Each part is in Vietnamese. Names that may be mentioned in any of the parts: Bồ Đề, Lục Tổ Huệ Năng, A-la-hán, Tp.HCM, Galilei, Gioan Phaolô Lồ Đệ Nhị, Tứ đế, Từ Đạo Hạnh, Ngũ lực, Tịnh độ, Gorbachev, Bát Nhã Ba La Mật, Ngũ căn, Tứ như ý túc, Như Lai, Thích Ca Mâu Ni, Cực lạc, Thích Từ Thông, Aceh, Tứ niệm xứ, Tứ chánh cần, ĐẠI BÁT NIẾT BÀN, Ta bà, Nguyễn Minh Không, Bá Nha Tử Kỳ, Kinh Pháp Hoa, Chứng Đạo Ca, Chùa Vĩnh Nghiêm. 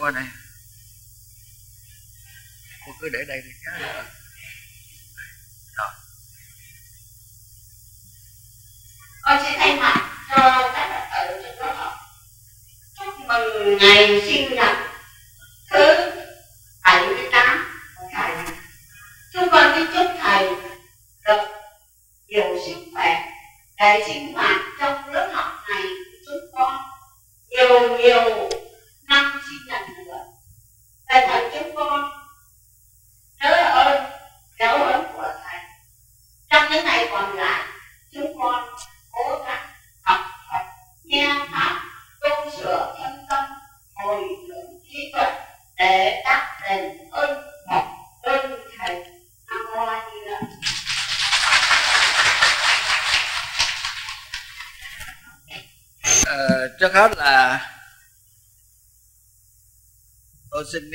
Qua này, cô cứ để đây đi cá rồi. Con sẽ thay mặt cho các Phật tử trong lớp học chúc mừng ngày sinh nhật thứ 78 của thầy. Chúng con kính chúc thầy được nhiều sức khỏe để sinh hoạt trong lớp học này của chúng con nhiều năm sinh nhật nữa. Thầy thật chúng con nhớ ơn giáo huấn của thầy. Trong những ngày còn lại, chúng con cố gắng học Phật, nghe pháp, tu sửa thân tâm, hồi hướng trí tuệ để đáp đền ơn Phật, ơn thầy. Nam mô A Di Đà. Trước hết là tôi xin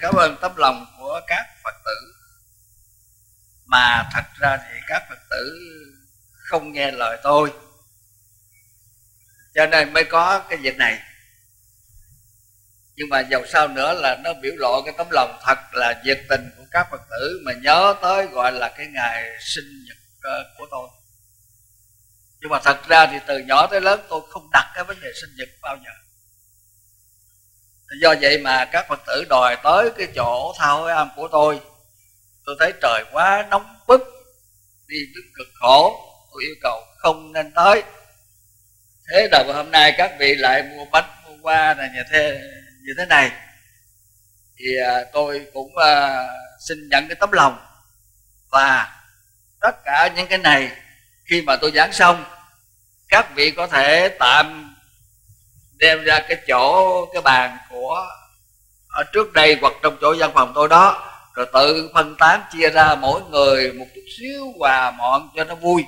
cảm ơn tấm lòng của các Phật tử. Mà thật ra thì các Phật tử không nghe lời tôi, cho nên mới có cái việc này. Nhưng mà dầu sao nữa là nó biểu lộ cái tấm lòng thật là nhiệt tình của các Phật tử, mà nhớ tới gọi là cái ngày sinh nhật của tôi. Nhưng mà thật ra thì từ nhỏ tới lớn tôi không đặt cái vấn đề sinh nhật bao giờ. Do vậy mà các Phật tử đòi tới cái chỗ tha hối am của tôi. Tôi thấy trời quá nóng bức, đi đứng cực khổ, tôi yêu cầu không nên tới. Thế là hôm nay các vị lại mua bánh, mua hoa là như thế này. Thì tôi cũng xin nhận cái tấm lòng. Và tất cả những cái này khi mà tôi giảng xong, các vị có thể tạm đem ra cái chỗ, cái bàn của ở trước đây hoặc trong chỗ văn phòng tôi đó, rồi tự phân tán chia ra mỗi người một chút xíu quà mọn cho nó vui.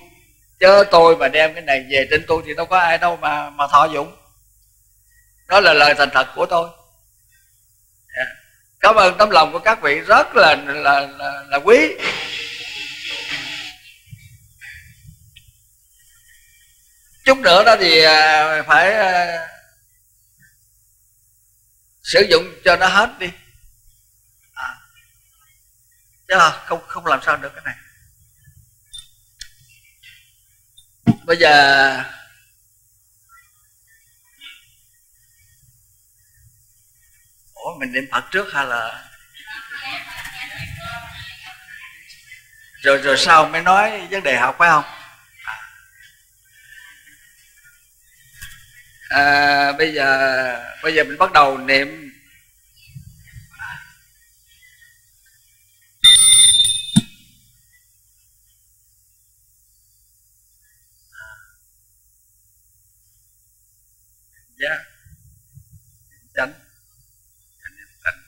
Chớ tôi mà đem cái này về trên tôi thì đâu có ai đâu mà thọ dụng. Đó là lời thành thật của tôi. Cảm ơn tấm lòng của các vị rất là quý. Chút nữa đó thì phải sử dụng cho nó hết đi, chứ không làm sao được cái này. Bây giờ mình niệm Phật trước hay là rồi sau mới nói vấn đề học, phải không? Bây giờ mình bắt đầu niệm. Dạ. Chánh. Niệm tịnh.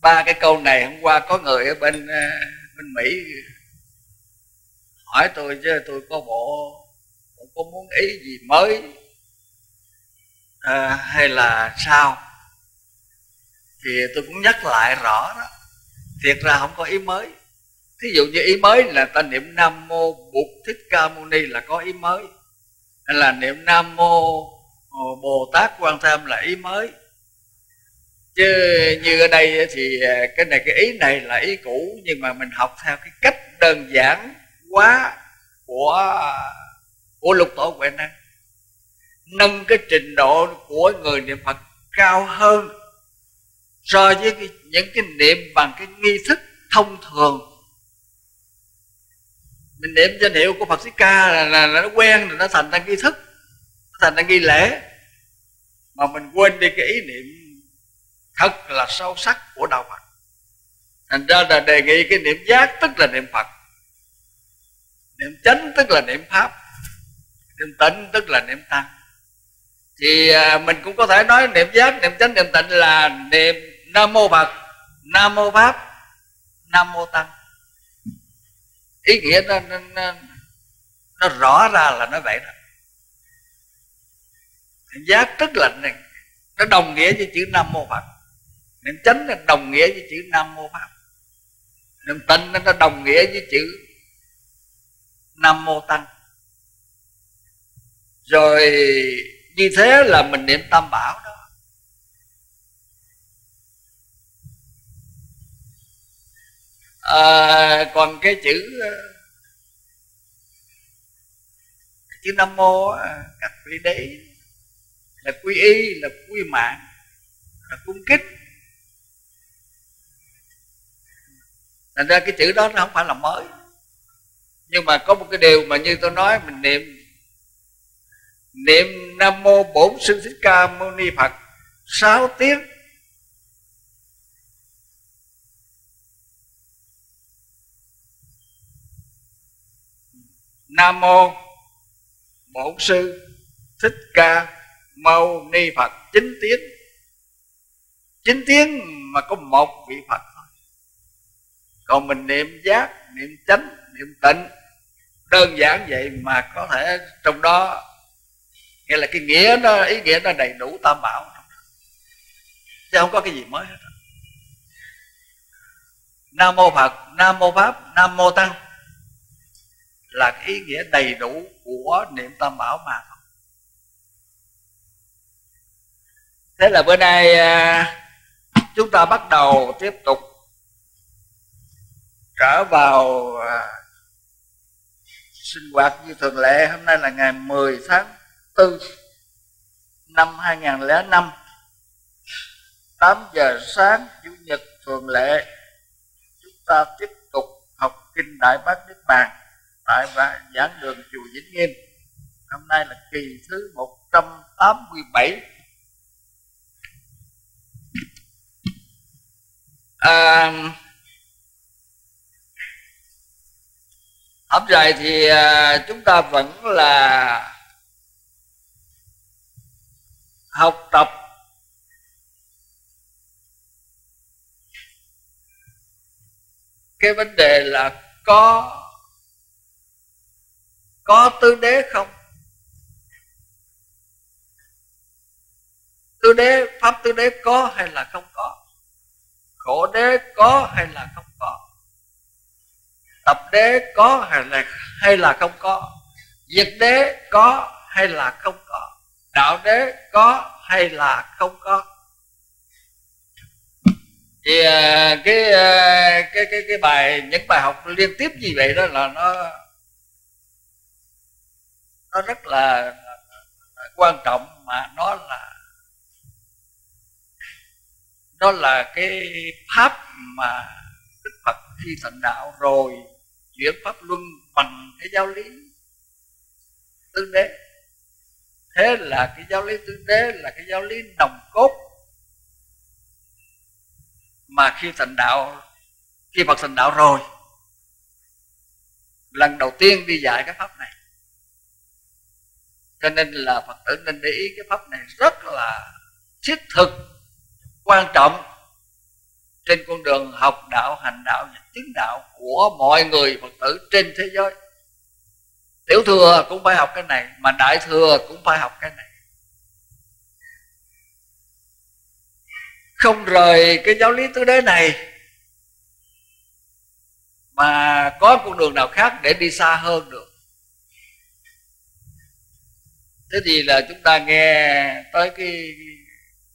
Ba cái câu này hôm qua có người ở bên Mỹ hỏi tôi, chứ tôi có bộ có muốn ý gì mới hay là sao, thì tôi cũng nhắc lại rõ đó, thiệt ra không có ý mới. Thí dụ như ý mới là ta niệm Nam Mô Bụt Thích Ca Mâu Ni là có ý mới, hay là niệm Nam Mô Bồ Tát Quan Tham là ý mới. Chứ như ở đây thì cái ý này là ý cũ, nhưng mà mình học theo cái cách đơn giản quá của Lục Tổ Huệ Năng, nâng cái trình độ của người niệm Phật cao hơn so với những cái niệm bằng cái nghi thức thông thường. Mình niệm danh hiệu của Phật Thích Ca là nó quen rồi, nó thành ra nghi thức. thành ra nghi lễ mà mình quên đi cái ý niệm thật là sâu sắc của đạo Phật. Thành ra là đề nghị cái niệm giác tức là niệm Phật, niệm chánh tức là niệm Pháp, niệm tịnh tức là niệm Tăng. Thì mình cũng có thể nói niệm giác, niệm chánh, niệm tịnh là niệm Nam Mô Phật, Nam Mô Pháp, Nam Mô Tăng. Ý nghĩa nó rõ ra là nó vậy đó. Niệm giác tức là nó đồng nghĩa với chữ Nam Mô Phật, niệm chánh nó đồng nghĩa với chữ Nam Mô Pháp, niệm tịnh nó đồng nghĩa với chữ Nam Mô Tăng. Rồi như thế là mình niệm Tam Bảo đó. Còn cái chữ Nam Mô các vị để ý là quy y, là quy mạng, là cung kích. Thành ra cái chữ đó nó không phải là mới. Nhưng mà có một cái điều mà như tôi nói, mình niệm Nam Mô Bổn Sư Thích Ca Mâu Ni Phật 6 tiếng. Nam Mô Bổn Sư Thích Ca Mâu Ni Phật 9 tiếng. 9 tiếng mà có một vị Phật thôi. Còn mình niệm giác, niệm chánh, niệm tịnh đơn giản vậy mà có thể trong đó, nghĩa là cái nghĩa nó, ý nghĩa nó đầy đủ Tam Bảo, chứ không có cái gì mới hết. Nam Mô Phật, Nam Mô Pháp, Nam Mô Tăng là cái ý nghĩa đầy đủ của niệm Tam Bảo mà. Thế là bữa nay chúng ta bắt đầu tiếp tục trở vào sinh hoạt như thường lệ. Hôm nay là ngày 10 tháng 4 năm 2005, 8 giờ sáng Chủ nhật thường lệ. Chúng ta tiếp tục học Kinh Đại Bát Niết Bàn tại giảng đường Chùa Vĩnh Nghiêm. Hôm nay là kỳ thứ 187. Hôm nay thì chúng ta vẫn là học tập cái vấn đề là có tứ đế không? Tứ đế, pháp tứ đế có hay là không có? Khổ đế có hay là không có? Tập đế có hay là không có? Diệt đế có hay là không có? Đạo đế có hay là không có? Thì cái bài, những bài học liên tiếp như vậy đó là nó rất là quan trọng, mà nó là cái pháp mà Đức Phật khi thành đạo rồi chuyển pháp luân bằng cái giáo lý tứ đế. Thế là cái giáo lý tứ đế là cái giáo lý nòng cốt mà khi thành đạo, khi Phật thành đạo rồi lần đầu tiên đi dạy cái pháp này. Cho nên là Phật tử nên để ý cái pháp này rất là thiết thực, quan trọng trên con đường học đạo, hành đạo và chứng đạo của mọi người Phật tử trên thế giới. Tiểu thừa cũng phải học cái này, mà đại thừa cũng phải học cái này. Không rời cái giáo lý tứ đế này mà có con đường nào khác để đi xa hơn được. Thế thì là chúng ta nghe tới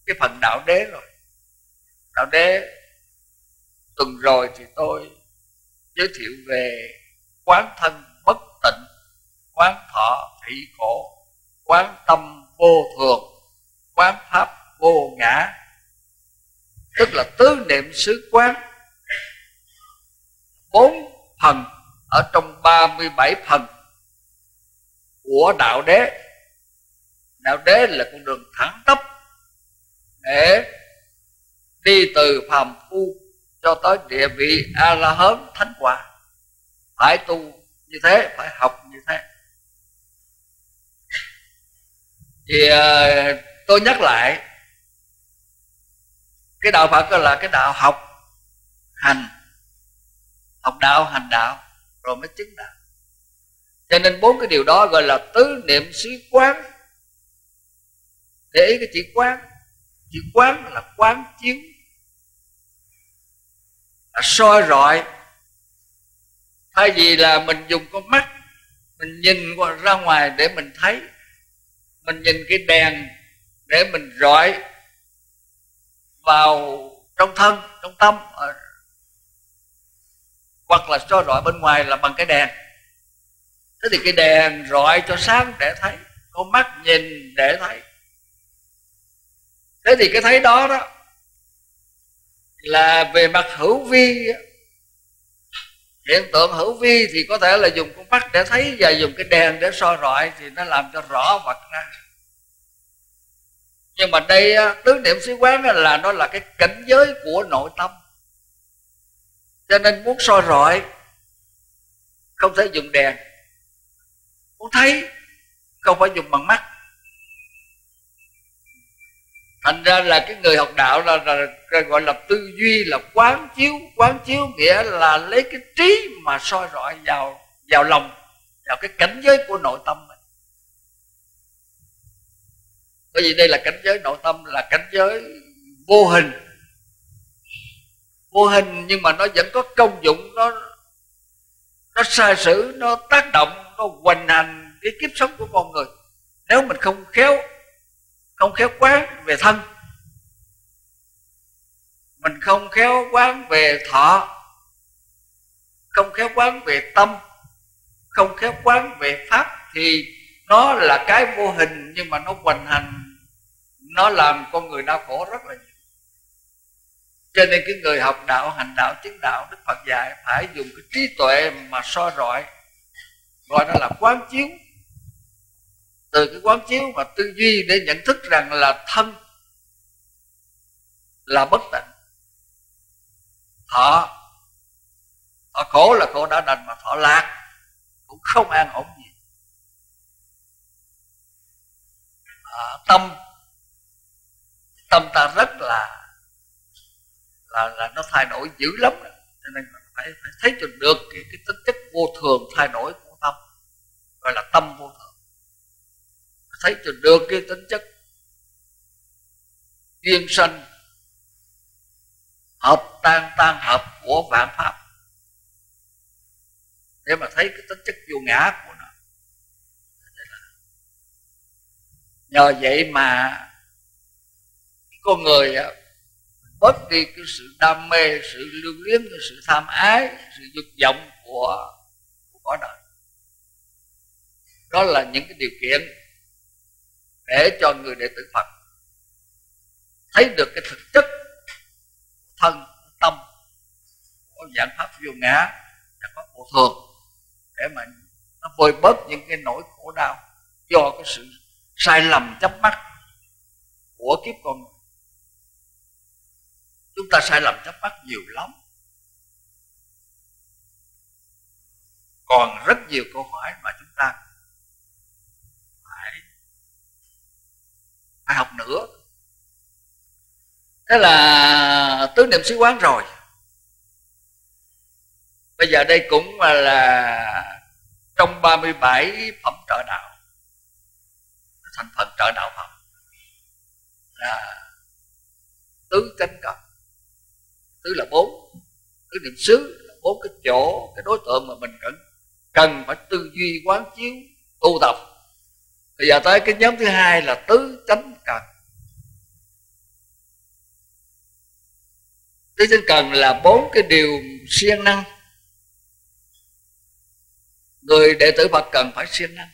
cái phần đạo đế rồi. Đạo đế tuần rồi thì tôi giới thiệu về quán thân bất tịnh, quán thọ thị khổ, quán tâm vô thường, quán pháp vô ngã, tức là tứ niệm xứ quán. 4 phần ở trong 37 phần của đạo đế Đạo đế là con đường thẳng tắp để đi từ phàm phu cho tới địa vị A-la-hán thánh quả. Phải tu như thế, phải học như thế. Thì tôi nhắc lại, cái đạo Phật là cái đạo học hành, học đạo hành đạo rồi mới chứng đạo. Cho nên bốn cái điều đó gọi là tứ niệm xứ quán. Để ý cái chữ quán, chữ quán là quán chiếu, là soi rọi. Thay vì là mình dùng con mắt mình nhìn ra ngoài để mình thấy, mình nhìn cái đèn để mình rọi vào trong thân, trong tâm, hoặc là soi rọi bên ngoài là bằng cái đèn. Thế thì cái đèn rọi cho sáng để thấy, con mắt nhìn để thấy. Thế thì cái thấy đó đó là về mặt hữu vi, hiện tượng hữu vi thì có thể là dùng con mắt để thấy và dùng cái đèn để soi rọi thì nó làm cho rõ vật ra. Nhưng mà đây tứ niệm xứ quán là nó là cái cảnh giới của nội tâm. Cho nên muốn soi rọi không thể dùng đèn, muốn thấy không phải dùng bằng mắt. Thành ra là cái người học đạo là gọi là tư duy, là quán chiếu. Quán chiếu nghĩa là lấy cái trí mà soi rọi vào lòng, vào cái cảnh giới của nội tâm mình. Bởi vì đây là cảnh giới nội tâm, là cảnh giới vô hình. Vô hình nhưng mà nó vẫn có công dụng, nó sai sử, nó tác động, nó hoành hành cái kiếp sống của con người. Nếu mình không khéo quán về thân, mình không khéo quán về thọ, không khéo quán về tâm, không khéo quán về pháp, thì nó là cái vô hình nhưng mà nó hoành hành, nó làm con người đau khổ rất là nhiều. Cho nên cái người học đạo, hành đạo, chứng đạo, Đức Phật dạy phải dùng cái trí tuệ mà soi rọi, gọi nó là quán chiếu. Từ cái quán chiếu mà tư duy để nhận thức rằng là thân là bất tịnh, thọ khổ là khổ đã đành, mà thọ lạc cũng không an ổn gì. Tâm ta rất là nó thay đổi dữ lắm, cho nên phải thấy cho được cái tính chất vô thường thay đổi của tâm, gọi là tâm vô thường. Thấy cho được cái tính chất duyên sanh hợp tan hợp của vạn pháp, để mà thấy cái tính chất vô ngã của nó. Nhờ vậy mà con người bớt đi cái sự đam mê, sự lưu luyến, sự tham ái, sự dục vọng của cõi đời. Đó là những cái điều kiện để cho người đệ tử Phật thấy được cái thực chất thân tâm của dạng pháp vô ngã, dạng pháp vô thường, để mà nó vơi bớt những cái nỗi khổ đau do cái sự sai lầm chấp mắc của kiếp con người. Chúng ta sai lầm chấp mắc nhiều lắm, còn rất nhiều câu hỏi mà chúng ta học nữa. Thế là tứ niệm xứ quán rồi. Bây giờ đây cũng là trong 37 phẩm trợ đạo, thành phần trợ đạo phẩm là tứ cánh cận. Tứ là bốn, tứ niệm xứ là bốn cái chỗ, cái đối tượng mà mình cần phải tư duy quán chiếu tu tập. Bây giờ tới cái nhóm thứ hai là tứ chánh cần. Tứ chánh cần là bốn cái điều siêng năng. Người đệ tử Phật cần phải siêng năng.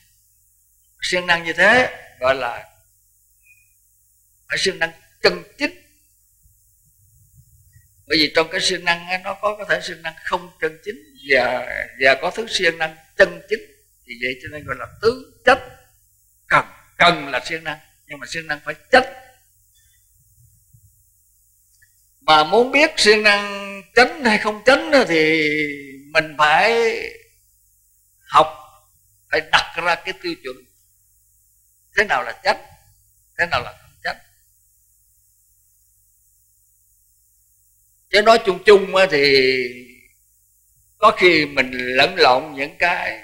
Siêng năng như thế gọi là phải siêng năng chân chính. Bởi vì trong cái siêng năng nó có thể siêng năng không chân chính và có thứ siêng năng chân chính. Vì vậy cho nên gọi là tứ chánh cần. cần là siêng năng, nhưng mà siêng năng phải chánh. Mà muốn biết siêng năng chánh hay không chánh thì mình phải học, phải đặt ra cái tiêu chuẩn thế nào là chánh, thế nào là không chánh. Chứ nói chung chung thì có khi mình lẫn lộn những cái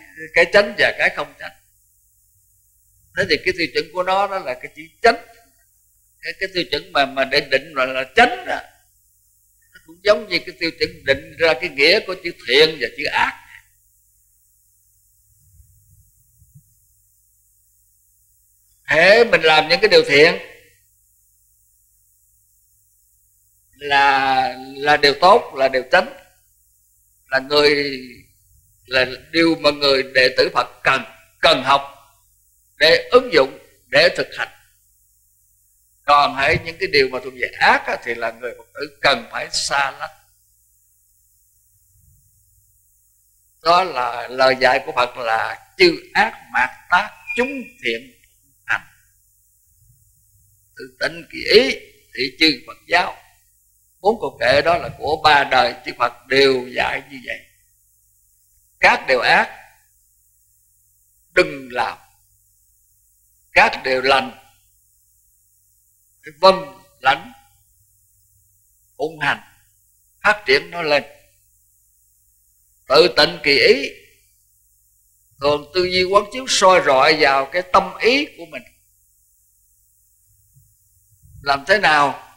chánh và cái không chánh. Thế thì cái tiêu chuẩn của nó đó là cái chữ chánh. Cái tiêu chuẩn mà để định gọi là chánh đó, nó cũng giống như cái tiêu chuẩn định ra cái nghĩa của chữ thiện và chữ ác. Hễ mình làm những cái điều thiện là điều tốt, là điều chánh, là người, là điều mà người đệ tử Phật cần học để ứng dụng, để thực hành. Còn hãy những cái điều mà thuộc về ác á, thì là người Phật tử cần phải xa lánh. Đó là lời dạy của Phật là chư ác mạt tác chúng thiện hành, tự tỉnh kỳ ý thị chư Phật giáo. 4 câu kệ đó là của 3 đời chư Phật đều dạy như vậy. Các điều ác đừng làm, các điều lành cái vâng lãnh phụng hành, phát triển nó lên. Tự tịnh kỳ ý, thường tư duy quán chiếu soi rọi vào cái tâm ý của mình, làm thế nào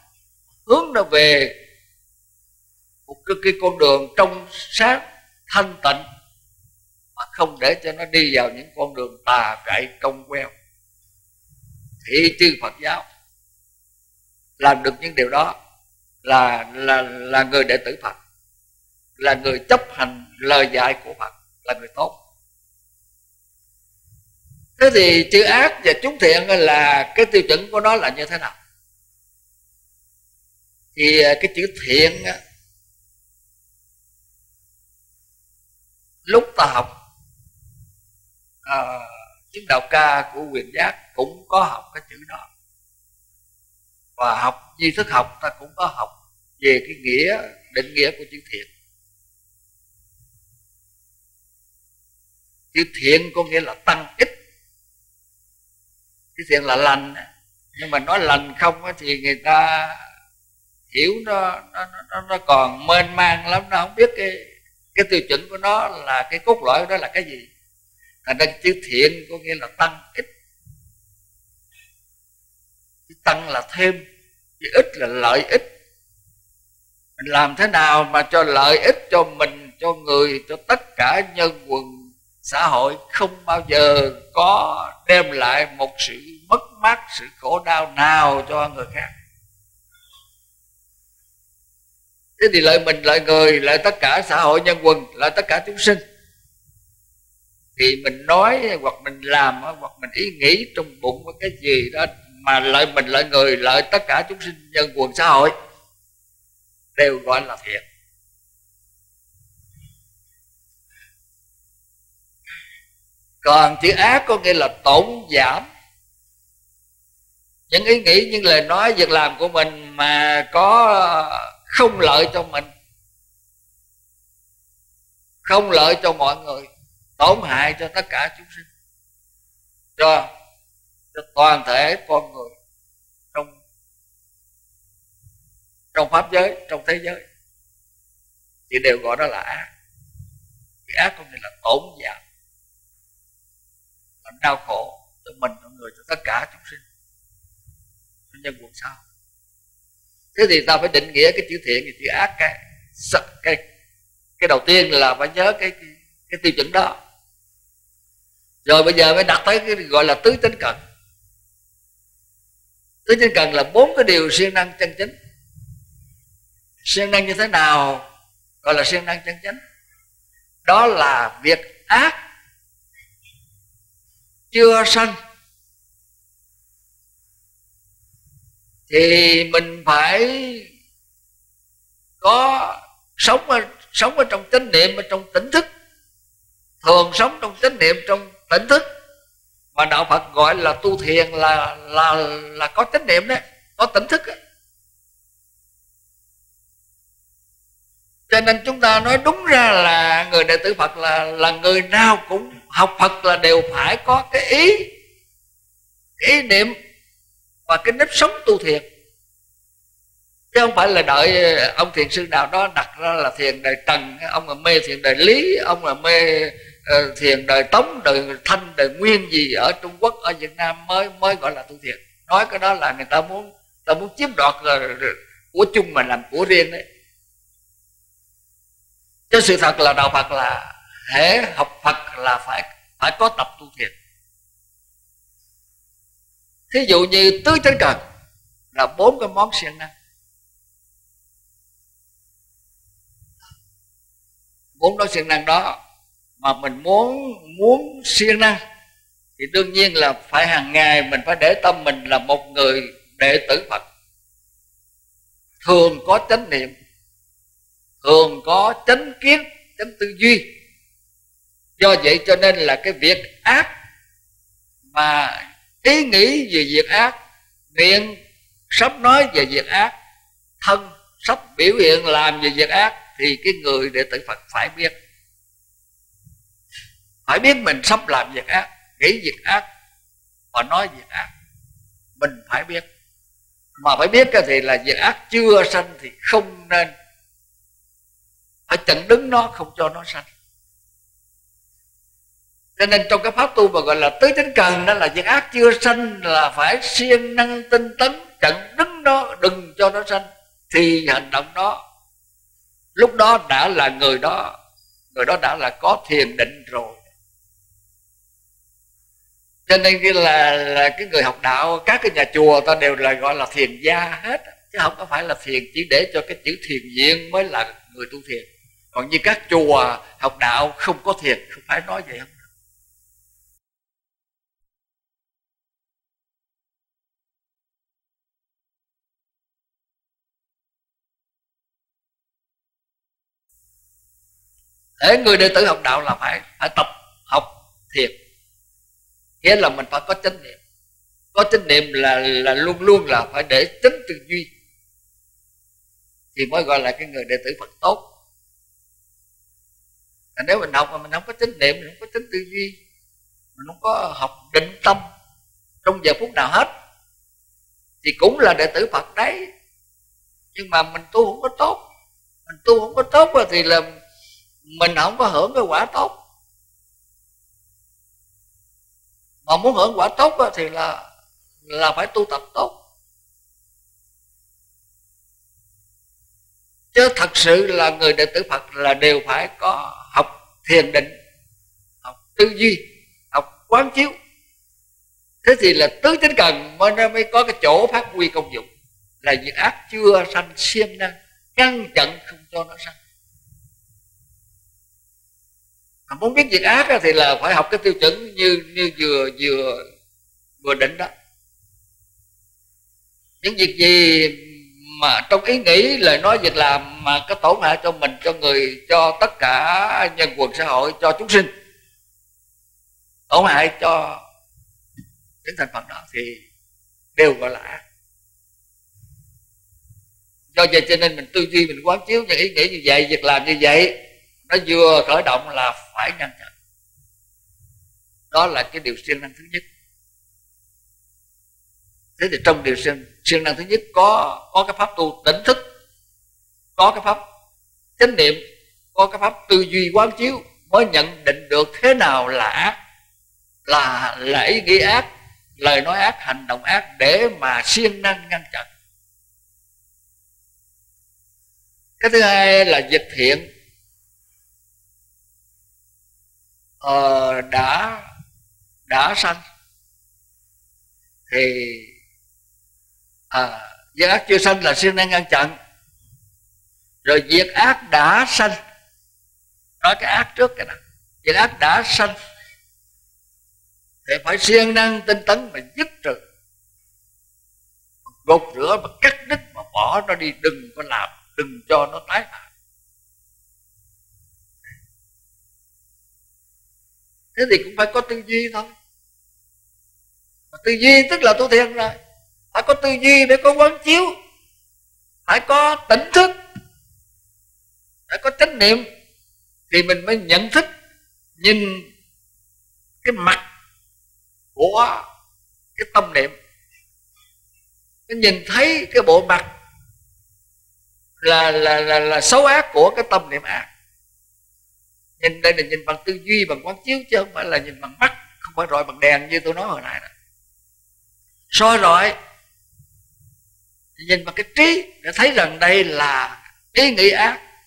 hướng nó về một cái con đường trong sáng thanh tịnh, mà không để cho nó đi vào những con đường tà gậy cong queo. Thị chư Phật giáo làm được những điều đó là người đệ tử Phật, là người chấp hành lời dạy của Phật, là người tốt. Thế thì chữ ác và chúng thiện là cái tiêu chuẩn của nó là như thế nào? Thì cái chữ thiện lúc ta học chứng đạo ca của Quyền Giác cũng có học cái chữ đó, và học duy thức học ta cũng có học về cái nghĩa, định nghĩa của chữ thiện. Chữ thiện có nghĩa là tăng ích. Cái thiện là lành, nhưng mà nói lành không thì người ta hiểu nó còn mênh mang lắm, nó không biết cái tiêu chuẩn của nó là cái cốt lõi của nó là cái gì. Thành ra chữ thiện có nghĩa là tăng ích. Tăng là thêm, chữ ích là lợi ích. Mình làm thế nào mà cho lợi ích cho mình, cho người, cho tất cả nhân quần xã hội, không bao giờ có đem lại một sự mất mát, sự khổ đau nào cho người khác. Thế thì lợi mình, lợi người, lợi tất cả xã hội nhân quần, lợi tất cả chúng sinh. Thì mình nói hoặc mình làm hoặc mình ý nghĩ trong bụng cái gì đó mà lợi mình, lợi người, lợi tất cả chúng sinh nhân quần xã hội đều gọi là thiện. Còn chữ ác có nghĩa là tổn giảm. Những ý nghĩ, những lời nói, việc làm của mình mà có không lợi cho mình, không lợi cho mọi người, tổn hại cho tất cả chúng sinh, cho toàn thể con người trong pháp giới, trong thế giới, thì đều gọi đó là ác. Cái ác có nghĩa là tổn giảm, làm đau khổ cho mình, cho người, cho tất cả chúng sinh, cho nhân quần sao. Thế thì ta phải định nghĩa cái chữ thiện và chữ ác. Cái đầu tiên là phải nhớ cái tiêu chuẩn đó. Rồi bây giờ mới đặt tới cái gọi là tứ chánh cần. Tứ chánh cần là 4 cái điều siêng năng chân chính. Siêng năng như thế nào gọi là siêng năng chân chính? Đó là việc ác chưa sanh thì mình phải có sống ở trong chánh niệm, ở trong tỉnh thức. Thường sống trong chánh niệm, trong tỉnh thức mà đạo Phật gọi là tu thiền là có chánh niệm đấy, có tỉnh thức đấy. Cho nên chúng ta nói đúng ra là người đệ tử Phật là người nào cũng học Phật là đều phải có cái ý, cái ý niệm và cái nếp sống tu thiền, chứ không phải là đợi ông thiền sư nào đó đặt ra là thiền đời Trần, ông là mê thiền đời Lý, ông là mê thiền đời Tống, đời Thanh, đời Nguyên gì ở Trung Quốc, ở Việt Nam mới gọi là tu thiền. Nói cái đó là người ta muốn chiếm đoạt của chung mà làm của riêng đấy. Chứ sự thật là đạo Phật là hễ học Phật là phải có tập tu thiền. Thí dụ như tứ chánh cần là 4 cái món siêng năng, 4 đó siêng năng đó mà mình muốn siêng năng thì đương nhiên là phải hàng ngày mình phải để tâm mình là một người đệ tử Phật thường có chánh niệm, thường có chánh kiến, chánh tư duy. Do vậy cho nên là cái việc ác mà ý nghĩ về việc ác, miệng sắp nói về việc ác, thân sắp biểu hiện làm về việc ác, thì cái người đệ tử Phật phải biết, phải biết mình sắp làm việc ác, nghĩ việc ác và nói việc ác. Mình phải biết, mà phải biết thì là việc ác chưa sanh thì không nên, phải chặn đứng nó không cho nó sanh. Cho nên trong cái pháp tu mà gọi là tứ chánh cần đó là việc ác chưa sanh là phải siêng năng tinh tấn chặn đứng nó, đừng cho nó sanh, thì hành động đó lúc đó đã là người đó đã là có thiền định rồi. Cho nên là cái người học đạo, các cái nhà chùa ta đều là gọi là thiền gia hết, chứ không có phải là thiền chỉ để cho cái chữ thiền viện mới là người tu thiền. Còn như các chùa học đạo không có thiền, không phải nói vậy không. Để người đệ tử học đạo là phải tập học thiền, nghĩa là mình phải có chánh niệm. Có chánh niệm là luôn luôn là phải để chánh tư duy thì mới gọi là cái người đệ tử Phật tốt. Còn nếu mình học mà mình không có chánh niệm, mình không có chánh tư duy, mình không có học định tâm trong giờ phút nào hết thì cũng là đệ tử Phật đấy, nhưng mà mình tu không có tốt. Mình tu không có tốt thì là mình không có hưởng cái quả tốt. Mà muốn hưởng quả tốt thì là phải tu tập tốt. Chứ thật sự là người đệ tử Phật là đều phải có học thiền định, học tư duy, học quán chiếu. Thế thì là tứ chánh cần mới có cái chỗ phát huy công dụng, là việc ác chưa sanh siêng năng ngăn chặn không cho nó sanh. Muốn biết việc ác thì là phải học cái tiêu chuẩn như vừa định đó. Những việc gì mà trong ý nghĩ, lời nói, việc làm mà có tổn hại cho mình, cho người, cho tất cả nhân quần xã hội, cho chúng sinh, tổn hại cho những thành phần đó thì đều gọi là ác. Do vậy cho nên mình tư duy, mình quán chiếu những ý nghĩ như vậy, việc làm như vậy, nó vừa khởi động là phải ngăn chặn. Đó là cái điều siêng năng thứ nhất. Thế thì trong điều siêng năng thứ nhất có cái pháp tu tỉnh thức, có cái pháp chánh niệm, có cái pháp tư duy quán chiếu mới nhận định được thế nào là ác, là ý nghĩ ác, lời nói ác, hành động ác, để mà siêng năng ngăn chặn. Cái thứ hai là việc thiện. Đã sanh thì việc ác chưa sanh là siêng năng ngăn chặn. Rồi việc ác đã sanh, nói cái ác trước cái nào, việc ác đã sanh thì phải siêng năng tinh tấn mà dứt trừ, gột rửa mà cắt đứt mà bỏ nó đi, đừng có làm, đừng cho nó tái phạm. Thế thì cũng phải có tư duy thôi. Tư duy tức là tu thiền rồi. Phải có tư duy để có quán chiếu, phải có tỉnh thức, phải có chánh niệm, thì mình mới nhận thức, nhìn cái mặt của cái tâm niệm, mình nhìn thấy cái bộ mặt là xấu ác của cái tâm niệm ác. Nhìn đây là nhìn bằng tư duy, bằng quán chiếu, chứ không phải là nhìn bằng mắt, không phải rọi bằng đèn như tôi nói hồi nãy. Soi rọi, nhìn bằng cái trí để thấy rằng đây là ý nghĩ ác,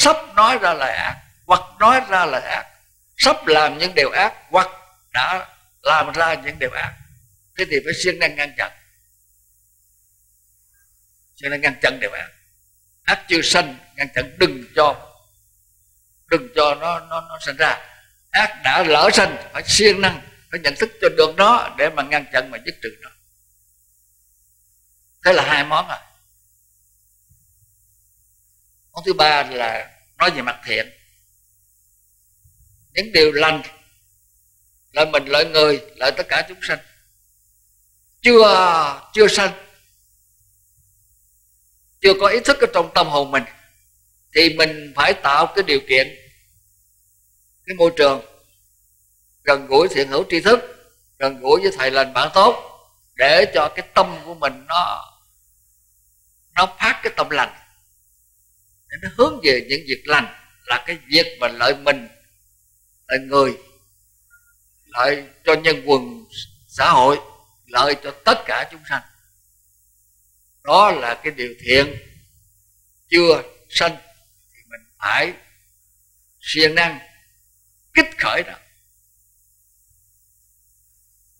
sắp nói ra lời ác, hoặc nói ra lời ác, sắp làm những điều ác, hoặc đã làm ra những điều ác. Thế thì phải siêng năng ngăn chặn, siêng năng ngăn chặn điều ác. Ác chưa sanh, ngăn chặn đừng cho nó sanh ra. Ác đã lỡ sanh, phải siêng năng, phải nhận thức cho được nó để mà ngăn chặn mà dứt trừ nó. Thế là hai món rồi. Món thứ ba là nói về mặt thiện, những điều lành, lợi mình, lợi người, lợi tất cả chúng sanh. Chưa sanh, chưa có ý thức ở trong tâm hồn mình, thì mình phải tạo cái điều kiện, cái môi trường gần gũi thiện hữu tri thức, gần gũi với thầy lành bạn tốt, để cho cái tâm của mình nó phát cái tâm lành, để nó hướng về những việc lành, là cái việc mà lợi mình, lợi người, lợi cho nhân quần xã hội, lợi cho tất cả chúng sanh. Đó là cái điều thiện chưa sanh, thì mình phải siêng năng kích khởi đó.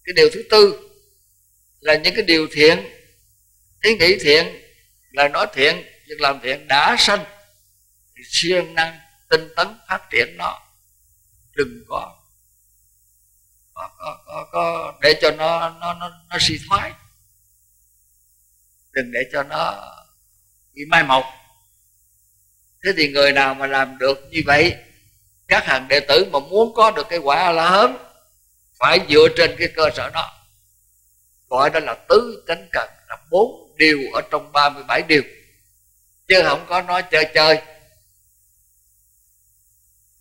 Cái điều thứ tư là những cái điều thiện, ý nghĩ thiện, lời nói thiện, việc làm thiện đã sanh, thì siêng năng tinh tấn phát triển nó, đừng có để cho nó suy thoái, đừng để cho nó bị mai một. Thế thì người nào mà làm được như vậy, các hàng đệ tử mà muốn có được cái quả A-la-hán phải dựa trên cái cơ sở đó, gọi đó là tứ chánh cần, là 4 điều ở trong 37 điều, chứ không có nói chơi chơi.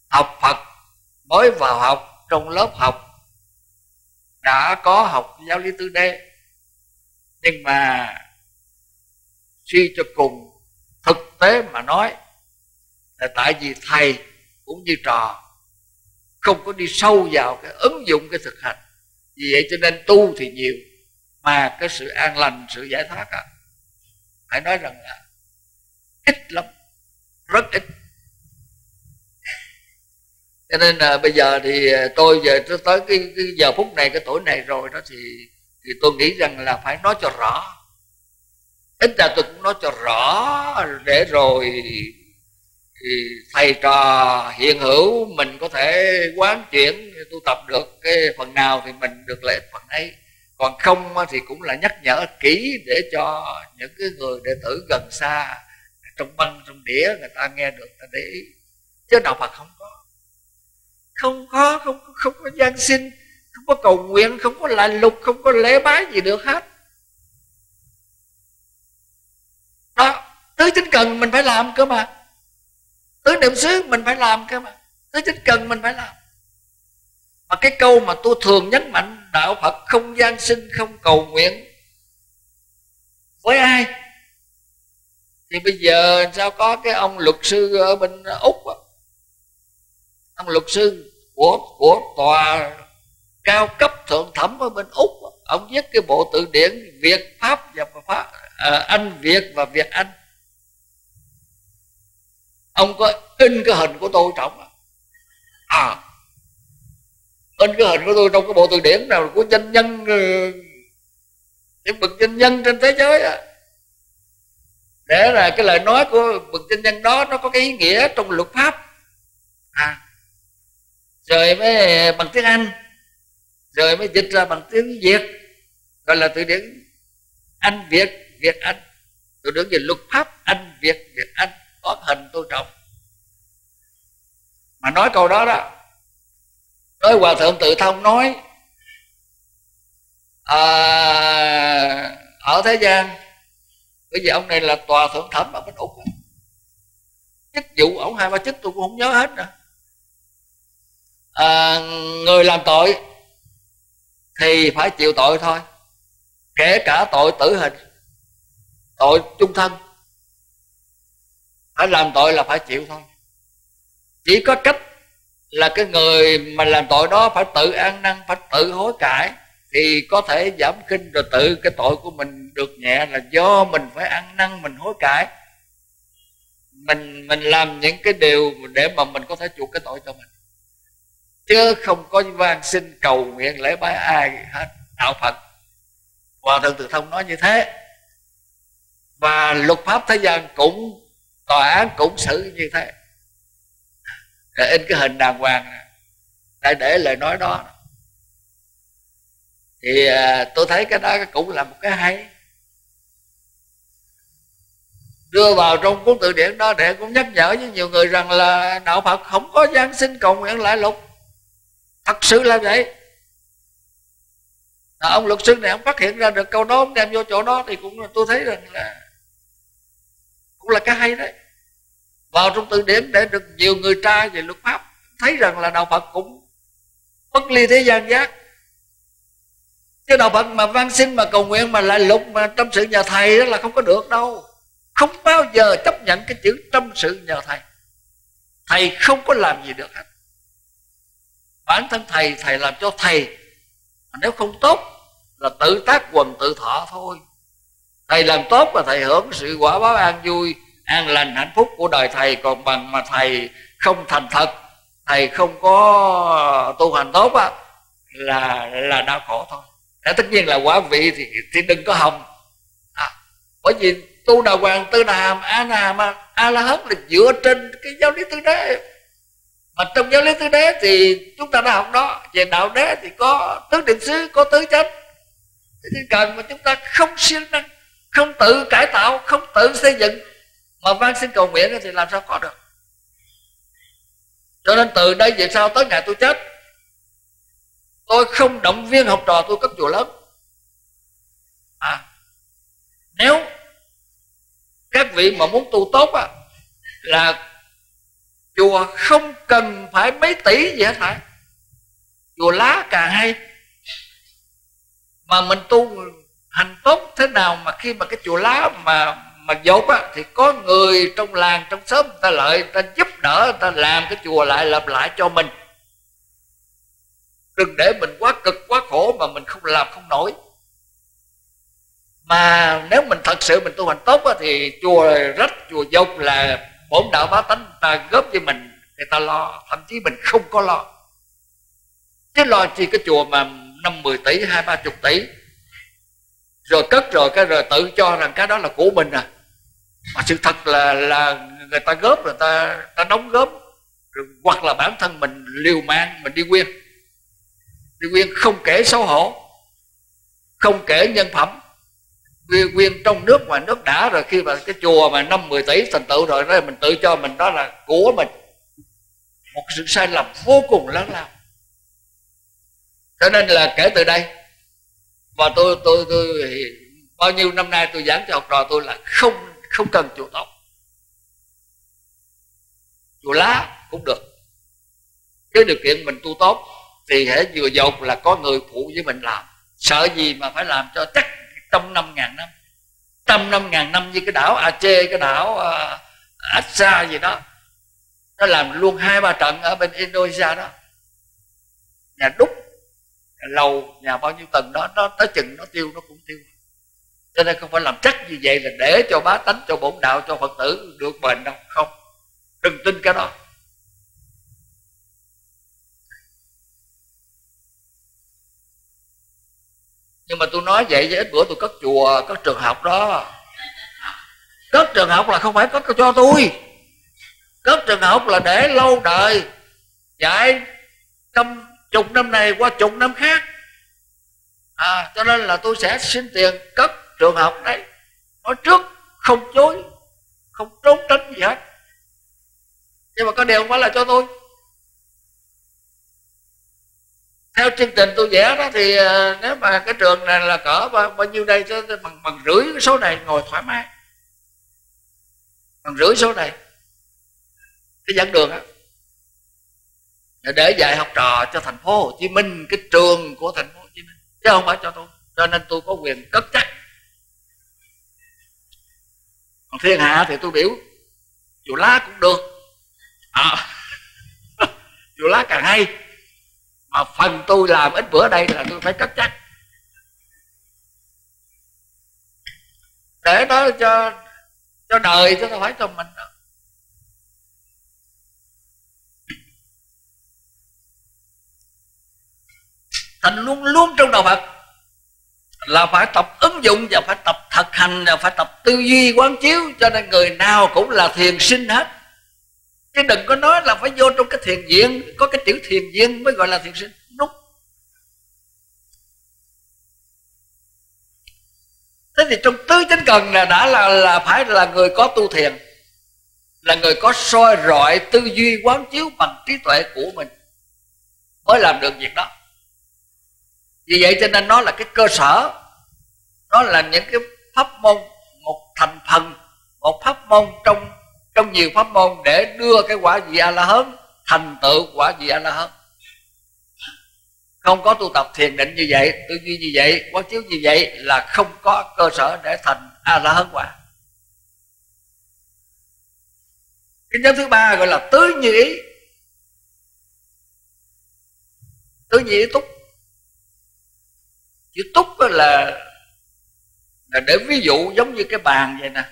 Học Phật mới vào học, trong lớp học đã có học giáo lý tứ đế, nhưng mà suy cho cùng thực tế mà nói là tại vì thầy cũng như trò không có đi sâu vào cái ứng dụng, cái thực hành. Vì vậy cho nên tu thì nhiều mà cái sự an lành, sự giải thoát phải nói rằng là ít lắm, rất ít. Cho nên là bây giờ thì tôi về tới cái giờ phút này, cái tuổi này rồi đó, thì tôi nghĩ rằng là phải nói cho rõ. Ít ra tôi cũng nói cho rõ để rồi thì thầy trò hiện hữu mình có thể quán chuyển tu tập được cái phần nào thì mình được lợi ích phần ấy, còn không thì cũng là nhắc nhở kỹ để cho những cái người đệ tử gần xa, trong băng trong đĩa người ta nghe được, ta để ý. Chứ đạo Phật không có gian sinh, không có cầu nguyện, không có lại lục, không có lễ bái gì được hết đó. Tứ chánh cần mình phải làm cơ mà, tứ niệm xứ mình phải làm cơ mà, tứ chánh cần mình phải làm. Mà cái câu mà tôi thường nhấn mạnh, đạo Phật không gian sinh, không cầu nguyện với ai, thì bây giờ sao có cái ông luật sư ở bên Úc đó, ông luật sư của tòa cao cấp thượng thẩm ở bên Úc, ông viết cái bộ từ điển Việt Pháp và Pháp Anh Việt và Việt Anh, ông có in cái hình của tôi trọng in cái hình của tôi trong cái bộ từ điển nào của doanh nhân, những bậc doanh nhân trên thế giới để là cái lời nói của bậc doanh nhân đó nó có cái ý nghĩa trong luật pháp. Rồi mới bằng tiếng Anh, rồi mới dịch ra bằng tiếng Việt, gọi là từ điển Anh Việt Việt Anh, từ điển về luật pháp Anh Việt Việt Anh, có hình tôi trọng. Mà nói câu đó đó, nói Hòa Thượng Từ Thông nói ở thế gian. Bởi vì ông này là tòa thượng thẩm ở bên Úc, chức vụ ổng 2-3 chức tôi cũng không nhớ hết nữa. Người làm tội thì phải chịu tội thôi, kể cả tội tử hình, tội chung thân. Phải làm tội là phải chịu thôi. Chỉ có cách là cái người mà làm tội đó phải tự ăn năn, phải tự hối cải thì có thể giảm kinh, rồi tự cái tội của mình được nhẹ, là do mình phải ăn năn, mình hối cải, mình làm những cái điều để mà mình có thể chuộc cái tội cho mình, chứ không có van xin cầu nguyện lễ bái ai hết. Đạo Phật, Hòa Thượng Từ Thông nói như thế, và luật pháp thế gian cũng, tòa án cũng xử như thế. Để in cái hình đàng hoàng này, để lời nói đó. Thì tôi thấy cái đó cũng là một cái hay, đưa vào trong cuốn từ điển đó để cũng nhắc nhở với nhiều người rằng là đạo Phật không có giáng sinh cầu nguyện lại lục. Thật sự là vậy. Ông luật sư này ông phát hiện ra được câu đó, ông đem vô chỗ đó thì cũng tôi thấy rằng là cũng là cái hay đấy. Vào trong từ điển để được nhiều người tra về luật pháp, thấy rằng là đạo Phật cũng bất ly thế gian giác. Chứ đạo Phật mà van xin mà cầu nguyện mà lại lục mà tâm sự nhờ thầy đó là không có được đâu. Không bao giờ chấp nhận cái chữ tâm sự nhờ thầy. Thầy không có làm gì được hết. Bản thân thầy làm cho thầy, mà nếu không tốt là tự tác quần tự thọ thôi. Thầy làm tốt và thầy hưởng sự quả báo an vui, an lành, hạnh phúc của đời thầy. Còn bằng mà thầy không thành thật, thầy không có tu hành tốt á, là đau khổ thôi. Để tất nhiên là quả vị thì đừng có hồng. Bởi vì tu đà hoàng, tư đà hàm, a na hàm, a la hán là dựa trên cái giáo lý tứ đế. Mà trong giáo lý tứ đế thì chúng ta đã học đó, về đạo đế thì có tứ niệm xứ, có tứ chánh. Thì cần mà chúng ta không siêng năng, không tự cải tạo, không tự xây dựng mà van xin cầu nguyện thì làm sao có được. Cho nên từ đây về sau tới ngày tôi chết, tôi không động viên học trò tôi cấp chùa lớn. Nếu các vị mà muốn tu tốt á, là chùa không cần phải mấy tỷ gì hết hả? Chùa lá càng hay. Mà mình tu hành tốt thế nào mà khi mà cái chùa lá mà dột á, thì có người trong làng, trong xóm người ta lợi, người ta giúp đỡ, người ta làm cái chùa lại lặp lại cho mình. Đừng để mình quá cực, quá khổ mà mình không làm không nổi. Mà nếu mình thật sự mình tu hành tốt á, thì chùa rách, chùa dột là bổn đạo bá tánh người ta góp với mình, người ta lo, thậm chí mình không có lo. Chứ lo chi cái chùa mà 5-10 tỷ, 20-30 tỷ rồi cất rồi cái rồi tự cho rằng cái đó là của mình à. Mà sự thật là người ta góp, người ta đóng góp rồi, hoặc là bản thân mình liều mạng mình đi quyên không kể xấu hổ, không kể nhân phẩm, quyên trong nước ngoài nước đã. Rồi khi mà cái chùa mà 5-10 tỷ thành tựu rồi đó, mình tự cho mình đó là của mình, một sự sai lầm vô cùng lớn lao. Cho nên là kể từ đây, và tôi bao nhiêu năm nay tôi giảng cho học trò tôi là không cần chùa tốt, chùa lá cũng được, cái điều kiện mình tu tốt thì hễ vừa dột là có người phụ với mình làm. Sợ gì mà phải làm cho chắc trong 5.000 năm, trong 5.000 năm như cái đảo Aceh, cái đảo Asa gì đó, nó làm luôn 2-3 trận ở bên Indonesia đó. Nhà đúc, nhà lầu, nhà bao nhiêu tầng đó, nó tới chừng nó tiêu, nó cũng tiêu. Cho nên không phải làm chắc như vậy là để cho bá tánh, cho bổn đạo, cho Phật tử được bền đâu. Không, đừng tin cái đó. Nhưng mà tôi nói vậy chứ ít bữa tôi cất chùa, cất trường học đó. Cất trường học là không phải cất cho tôi. Cất trường học là để lâu đời, dạy trong chục năm này qua chục năm khác. Cho nên là tôi sẽ xin tiền cất trường học đấy. Nói trước không chối, không trốn tránh gì hết. Nhưng mà có điều không phải là cho tôi. Theo chương trình tôi vẽ đó thì nếu mà cái trường này là cỡ bao nhiêu đây, bằng rưỡi cái số này ngồi thoải mái, bằng rưỡi số này cái dẫn đường á, để dạy học trò cho thành phố Hồ Chí Minh, cái trường của thành phố Hồ Chí Minh, chứ không phải cho tôi. Cho nên tôi có quyền cất trách. Còn thiên hạ thì tôi biểu Chùa Lá cũng được à. Chùa Lá càng hay. Mà phần tôi làm ít bữa đây là tôi phải cất trách, để nói cho đời, chứ không phải cho mình nữa. Thành luôn luôn trong đầu Phật là phải tập ứng dụng, và phải tập thực hành, và phải tập tư duy quán chiếu. Cho nên người nào cũng là thiền sinh hết, chứ đừng có nói là phải vô trong cái thiền viện, có cái chữ thiền viện mới gọi là thiền sinh. Đúng. Thế thì trong tứ chánh cần là đã là phải là người có tu thiền, là người có soi rọi tư duy quán chiếu bằng trí tuệ của mình mới làm được việc đó. Vì vậy cho nên nó là cái cơ sở, nó là những cái pháp môn, một thành phần, một pháp môn trong nhiều pháp môn để đưa cái quả vị A-la-hán, thành tựu quả vị A-la-hán. Không có tu tập thiền định như vậy, tư duy như vậy, quán chiếu như vậy là không có cơ sở để thành A-la-hán quả. Cái nhóm thứ ba gọi là tứ như ý. Tứ như ý túc. Chữ túc là để ví dụ giống như cái bàn vậy nè,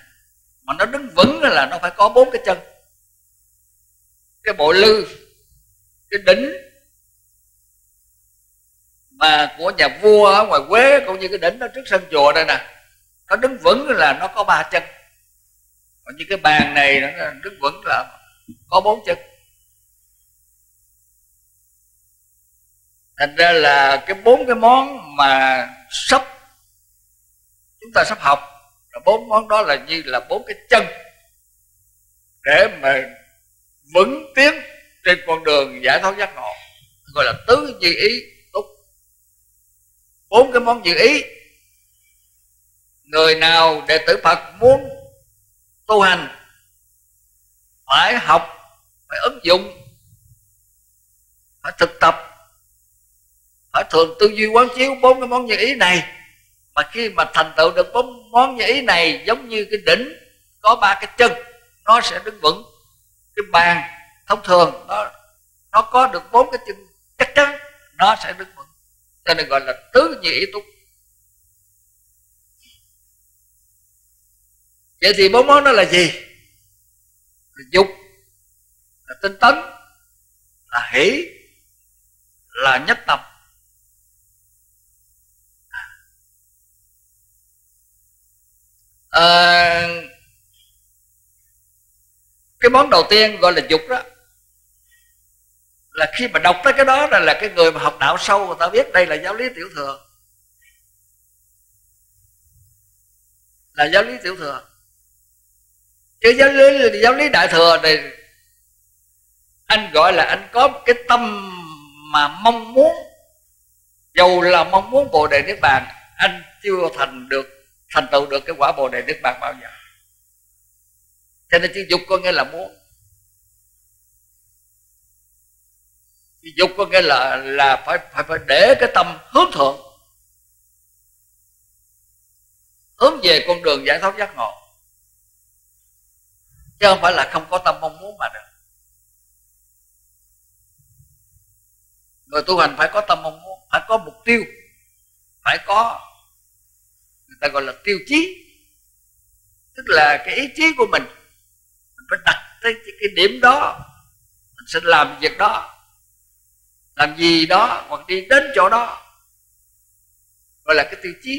mà nó đứng vững là nó phải có bốn cái chân, cái bộ lư, cái đỉnh mà của nhà vua ở ngoài Quế, cũng như cái đỉnh ở trước sân chùa đây nè, nó đứng vững là nó có ba chân. Còn như cái bàn này nó đứng vững là có bốn chân. Thành ra là cái bốn cái món mà sắp chúng ta sắp học là bốn món đó là như là bốn cái chân để mà vững tiến trên con đường giải thoát giác ngộ, gọi là tứ như ý túc. Bốn cái món như ý, người nào đệ tử Phật muốn tu hành phải học, phải ứng dụng, phải thực tập, phải thường tư duy quán chiếu bốn cái món như ý này. Mà khi mà thành tựu được bốn món như ý này, giống như cái đỉnh có ba cái chân, nó sẽ đứng vững. Cái bàn thông thường nó có được bốn cái chân chắc chắn, nó sẽ đứng vững. Cho nên gọi là tứ như ý túc. Vậy thì bốn món đó là gì? Là dục, là tinh tấn, là hỷ, là nhất tâm. Cái món đầu tiên gọi là dục đó, là khi mà đọc tới cái đó là cái người mà học đạo sâu người ta biết đây là giáo lý tiểu thừa, là giáo lý tiểu thừa. Chứ giáo lý đại thừa này anh gọi là anh có một cái tâm mà mong muốn, dù là mong muốn Bồ Đề Niết Bàn, anh chưa thành tựu được cái quả Bồ Đề Niết Bàn bao giờ. Cho nên chữ dục có nghĩa là muốn, dục có nghĩa là phải để cái tâm hướng thượng, hướng về con đường giải thoát giác ngộ, chứ không phải là không có tâm mong muốn mà được. Người tu hành phải có tâm mong muốn, phải có mục tiêu, phải có, người ta gọi là tiêu chí, tức là cái ý chí của mình phải đặt tới cái điểm đó, mình sẽ làm việc đó, làm gì đó, hoặc đi đến chỗ đó, gọi là cái tiêu chí.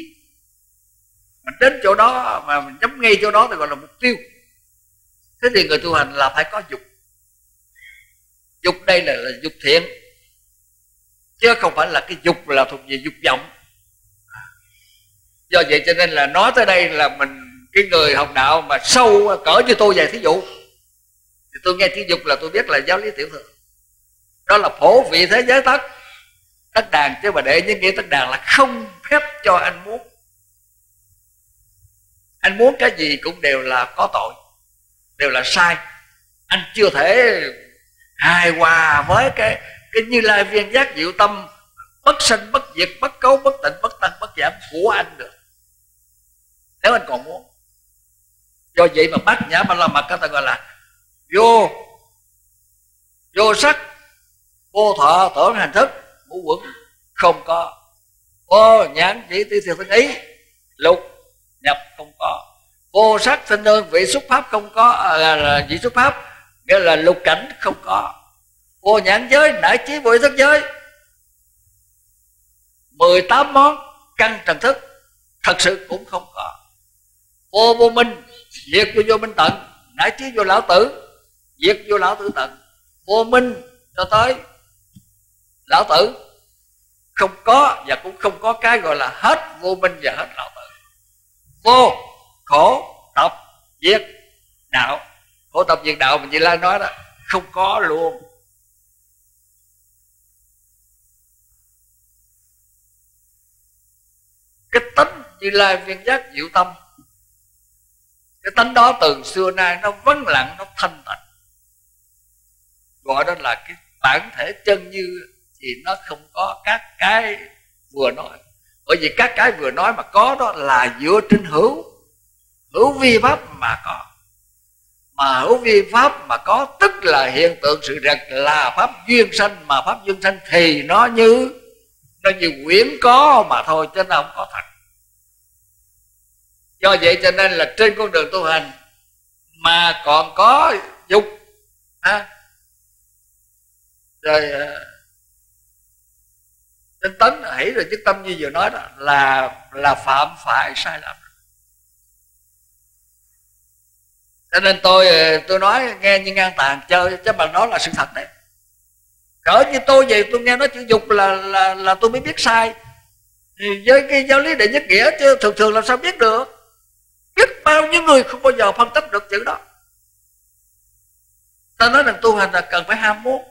Mình đến chỗ đó mà mình nhắm ngay chỗ đó thì gọi là mục tiêu. Thế thì người tu hành là phải có dục. Dục đây là dục thiện, chứ không phải là cái dục là thuộc về dục vọng. Do vậy cho nên là nói tới đây là mình, cái người học đạo mà sâu cỡ như tôi vậy, thí dụ thì tôi nghe chữ dục là tôi biết là giáo lý tiểu thừa, đó là phổ vị thế giới tất, tách đàn, chứ mà để những nghĩa tách đàn là không phép cho anh muốn. Anh muốn cái gì cũng đều là có tội, đều là sai. Anh chưa thể hài hòa với cái Như Lai Viên Giác Diệu Tâm bất sanh, bất diệt, bất cấu, bất tịnh, bất tăng, bất giảm của anh được, nếu anh còn muốn. Do vậy mà Bát Nhã Ba La Mật ta gọi là vô sắc, vô thọ, tưởng hành thức, ngũ uẩn không có, vô nhãn chỉ tư thiệt thân ý, lục nhập không có, vô sắc thân hương vị xúc pháp không có, vị xúc pháp nghĩa là lục cảnh không có, vô nhãn giới nải trí vô ý thức giới, 18 món căn trần thức thật sự cũng không có, vô minh diệt vô minh tận, nải trí vô lão tử diệt vô lão tử tận, vô minh cho tới lão tử không có, và cũng không có cái gọi là hết vô minh và hết lão tử. Vô khổ tập diệt đạo, khổ tập diệt đạo mình Như Lai nói đó không có luôn. Cái tánh Như Lai Viên Giác Diệu Tâm, cái tánh đó từ xưa nay nó vắng lặng, nó thanh tịnh, gọi đó là cái bản thể chân như. Thì nó không có các cái vừa nói, bởi vì các cái vừa nói mà có đó là dựa trên hữu vi pháp mà có, mà hữu vi pháp mà có tức là hiện tượng sự thật là pháp duyên sanh, mà pháp duyên sanh thì nó như quyển có mà thôi, chứ nó không có thật. Do vậy cho nên là trên con đường tu hành mà còn có dục rồi tinh tấn hỷ rồi chức tâm như vừa nói đó là phạm phải sai lầm. Cho nên tôi nói nghe như ngang tàn chơi, chứ mà nó là sự thật đấy. Cỡ như tôi vậy, tôi nghe nói chữ dục là tôi mới biết sai với cái giáo lý đệ nhất nghĩa, chứ thường thường làm sao biết được. Biết bao nhiêu người không bao giờ phân tích được chữ đó. Ta nói rằng tu hành là cần phải ham muốn,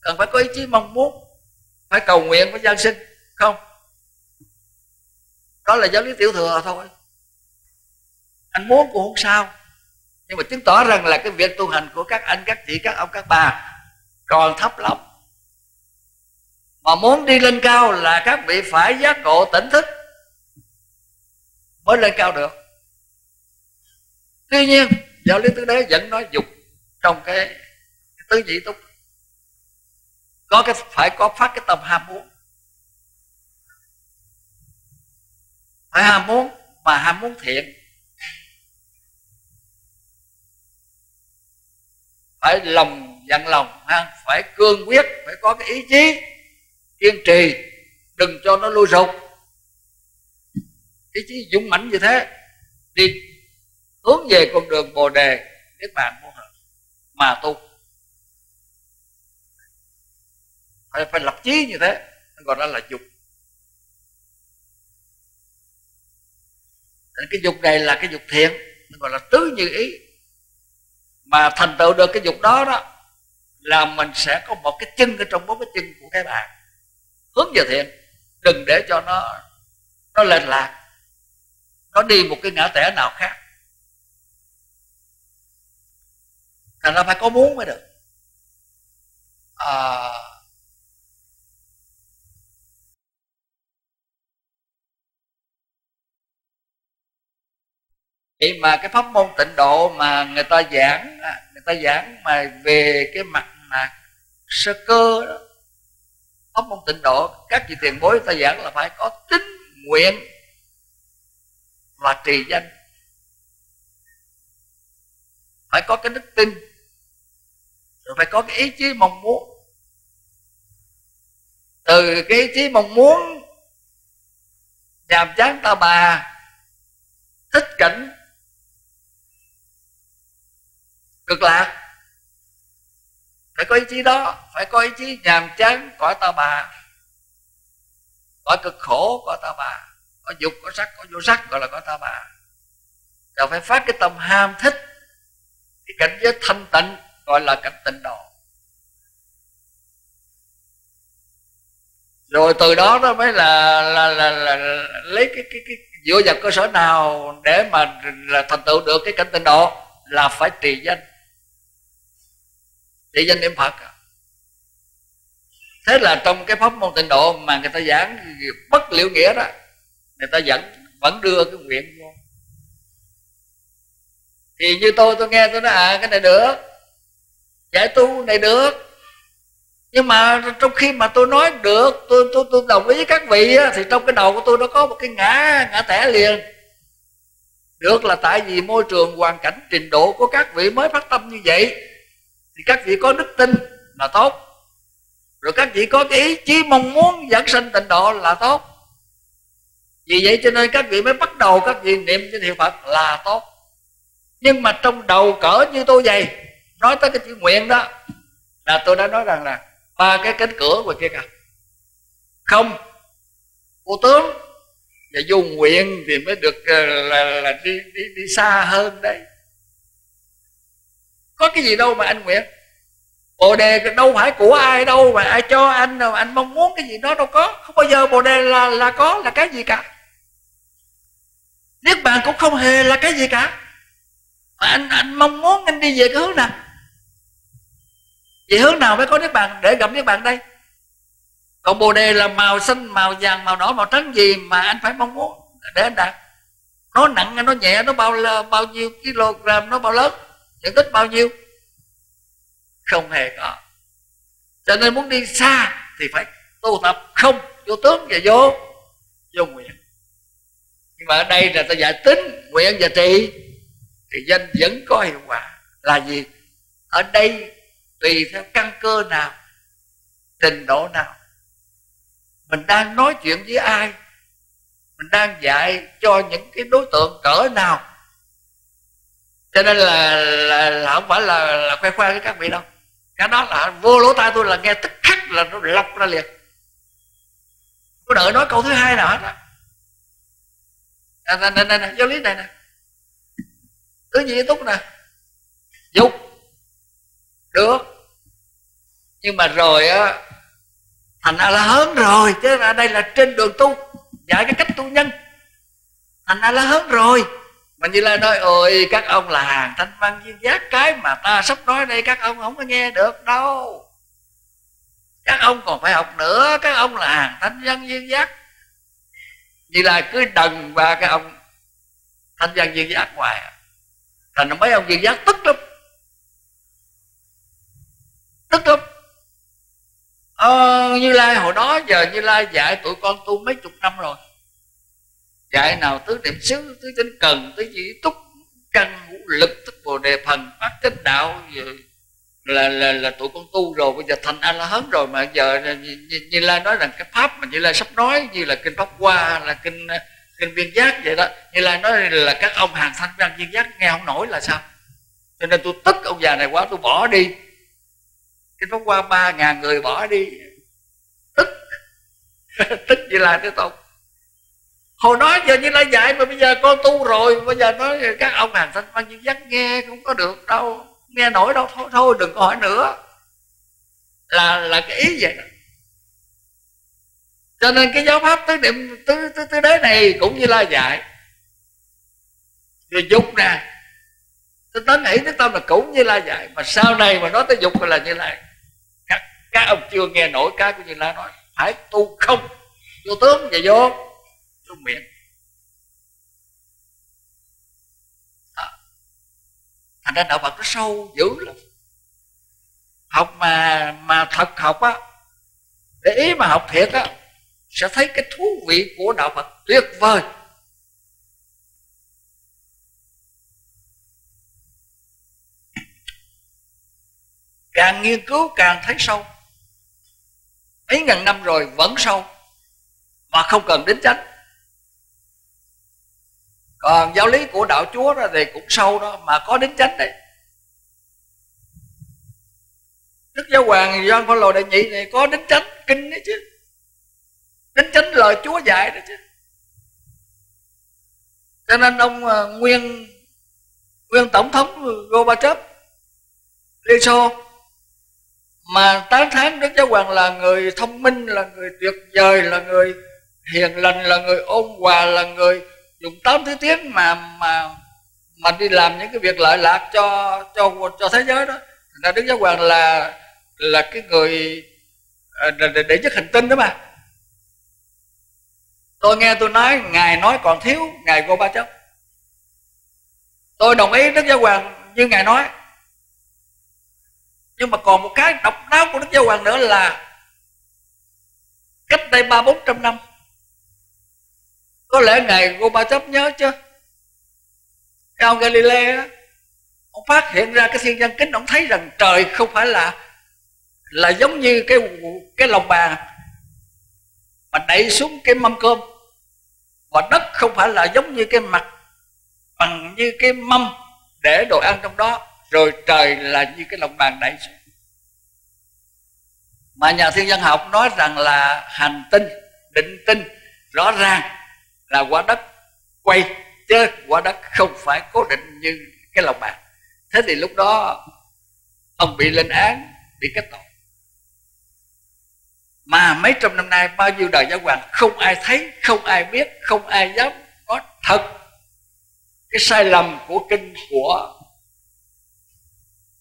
cần phải có ý chí mong muốn, phải cầu nguyện, phải gian sinh. Không, đó là giáo lý tiểu thừa thôi. Anh muốn cũng không sao, nhưng mà chứng tỏ rằng là cái việc tu hành của các anh, các chị, các ông, các bà còn thấp lắm. Mà muốn đi lên cao là các vị phải giác ngộ tỉnh thức mới lên cao được. Tuy nhiên giáo lý tứ đế vẫn nói dục trong cái tứ nhị túc, có cái phải có phát cái tâm ham muốn, phải ham muốn mà ham muốn thiện, phải lòng dặn lòng, phải cương quyết, phải có cái ý chí kiên trì, đừng cho nó lui sụp. Ý chí dũng mãnh như thế đi hướng về con đường Bồ Đề Niết Bàn mà tu, phải lập chí như thế, gọi đó là dục. Cái dục này là cái dục thiện, gọi là tứ như ý. Mà thành tựu được cái dục đó đó là mình sẽ có một cái chân ở trong bốn cái chân của cái bàn hướng về thiện, đừng để cho nó lệch lạc, nó đi một cái ngã tẻ nào khác. Thành ra phải có muốn mới được. Vậy mà cái pháp môn tịnh độ mà người ta giảng mà về cái mặt mà sơ cơ đó, pháp môn tịnh độ các vị tiền bối người ta giảng là phải có tín nguyện và trì danh, phải có cái đức tin, rồi phải có cái ý chí mong muốn. Từ cái ý chí mong muốn nhàm chán ta bà, thích cảnh cực lạc, phải có ý chí đó, phải có ý chí nhàm chán cõi ta bà, cõi cực khổ, cõi ta bà, có dục, có sắc, có vô sắc, gọi là cõi ta bà. Rồi phải phát cái tâm ham thích cái cảnh giới thanh tịnh, gọi là cảnh tịnh độ. Rồi từ đó nó mới là lấy cái dựa vào cơ sở nào để mà là thành tựu được cái cảnh tịnh độ, là phải trì danh, trì danh niệm Phật. Thế là trong cái pháp môn tịnh độ mà người ta giảng bất liệu nghĩa đó, người ta vẫn đưa cái nguyện vô. Thì như tôi nghe tôi nói à, cái này được, giải tu này được. Nhưng mà trong khi mà tôi nói được, tôi đồng ý với các vị á, thì trong cái đầu của tôi nó có một cái ngã tẻ liền. Được là tại vì môi trường, hoàn cảnh, trình độ của các vị mới phát tâm như vậy, thì các vị có đức tin là tốt. Rồi các vị có cái ý chí mong muốn giảng sanh tịnh độ là tốt. Vì vậy cho nên các vị mới bắt đầu các vị niệm danh hiệu Phật là tốt. Nhưng mà trong đầu cỡ như tôi vậy, nói tới cái chữ nguyện đó, là tôi đã nói rằng là ba cái cánh cửa ngoài kia kìa, không, vô tướng, và vô nguyện thì mới được là đi xa hơn đấy. Có cái gì đâu mà anh nguyện, Bồ Đề đâu phải của ai đâu mà ai cho anh, nào anh mong muốn cái gì đó đâu có. Không bao giờ Bồ Đề là có, là cái gì cả. Niết Bàn cũng không hề là cái gì cả. Mà anh mong muốn anh đi về cái hướng nào, vậy hướng nào mới có Niết Bàn, để gặp Niết Bàn đây. Còn Bồ Đề là màu xanh, màu vàng, màu đỏ, màu trắng gì mà anh phải mong muốn để anh đạt. Nó nặng, nó nhẹ, nó bao nhiêu kg, nó bao lớn, diện tích bao nhiêu, không hề có. Cho nên muốn đi xa thì phải tu tập không, vô tướng và vô nguyện. Nhưng mà ở đây là ta dạy tính, nguyện và trì, thì danh vẫn có hiệu quả. Là gì? Ở đây tùy theo căn cơ nào, trình độ nào, mình đang nói chuyện với ai, mình đang dạy cho những cái đối tượng cỡ nào. Cho nên là không phải là khoe khoang với các vị đâu. Cái đó là vô lỗ tai tôi là nghe tức khắc là nó lọc ra liền, có đợi nói câu thứ hai nào hết á. Nè, giáo lý này nè, tứ nhị túc nè, dục được. Nhưng mà rồi á, thành A-la-hán rồi. Chứ ở đây là trên đường tu, dạy cái cách tu nhân, thành A-la-hán rồi. Mà Như Lai nói ôi các ông là hàng thanh văn duyên giác, cái mà ta sắp nói đây các ông không có nghe được đâu, các ông còn phải học nữa, các ông là hàng thanh văn duyên giác. Như Lai cứ đần ba cái ông thanh văn duyên giác hoài, thành mấy ông duyên giác tức lắm, tức lắm. Như Lai hồi đó giờ Như Lai dạy tụi con tu mấy chục năm rồi, dạy nào tứ niệm xứ, tứ tinh cần, tứ chỉ túc, căn ngũ lực, tức Bồ Đề phần, phát chánh đạo, là tụi con tu rồi. Bây giờ thành A-la-hán rồi mà giờ Như Lai nói rằng cái pháp mà Như Lai sắp nói như là kinh Pháp Hoa, là kinh Viên Giác vậy đó, Như Lai nói là các ông hàng thanh văn Viên Giác nghe không nổi là sao. Cho nên tôi tức ông già này quá, tôi bỏ đi kinh Pháp Hoa, 3.000 người bỏ đi, tức tức Như Lai Thế Tôn. Hồi đó giờ Như Lai dạy mà bây giờ con tu rồi, bây giờ nói các ông hàng thanh văn duyên giác nghe cũng có được đâu, nghe nổi đâu, thôi đừng có hỏi nữa, là cái ý vậy đó. Cho nên cái giáo pháp tứ niệm tứ đế này cũng Như Lai dạy. Rồi dục nè, tinh tấn hỷ thức tâm là cũng Như Lai dạy. Mà sau này mà nói tới dục là Như Lai, các ông chưa nghe nổi cái của Như Lai nói, phải tu không, vô tướng và vô nguyện. Thành ra đạo Phật nó sâu dữ lắm. Học mà thật học á, để ý mà học thiệt á, sẽ thấy cái thú vị của đạo Phật tuyệt vời. Càng nghiên cứu càng thấy sâu, mấy ngàn năm rồi vẫn sâu, mà không cần đến chánh. Còn giáo lý của đạo Chúa đó thì cũng sâu đó, mà có đến chánh đấy. Đức Giáo Hoàng Gioan Phaolô Lồ Đệ Nhị này có đến chánh kinh đấy chứ, đến chánh lời Chúa dạy đấy chứ. Cho nên ông nguyên tổng thống Gorbachev Liên Xô mà tán thán Đức Giáo Hoàng là người thông minh, là người tuyệt vời, là người hiền lành, là người ôn hòa, là người dùng 8 thứ tiếng mà đi làm những cái việc lợi lạc cho thế giới đó. Thành ra Đức Giáo Hoàng là cái người để nhất hành tinh đó mà. Tôi nghe tôi nói Ngài nói còn thiếu, Ngài Gorbachev. Tôi đồng ý Đức Giáo Hoàng như Ngài nói, nhưng mà còn một cái độc đáo của Đức Giáo Hoàng nữa là cách đây 300-400 năm, có lẽ Ngài Gorbachev nhớ chứ, cái ông Galilei á, ông phát hiện ra cái thiên văn kính, ông thấy rằng trời không phải là giống như cái lồng bàn mà đẩy xuống cái mâm cơm, và đất không phải là giống như cái mặt bằng như cái mâm để đồ ăn trong đó, rồi trời là như cái lồng bàn đẩy xuống. Mà nhà thiên văn học nói rằng là hành tinh định tinh rõ ràng là quả đất quay, chứ quả đất không phải cố định như cái lồng bàn. Thế thì lúc đó ông bị lên án, bị kết tội. Mà mấy trăm năm nay bao nhiêu đời Giáo Hoàng không ai thấy, không ai biết, không ai dám nói thật cái sai lầm của kinh,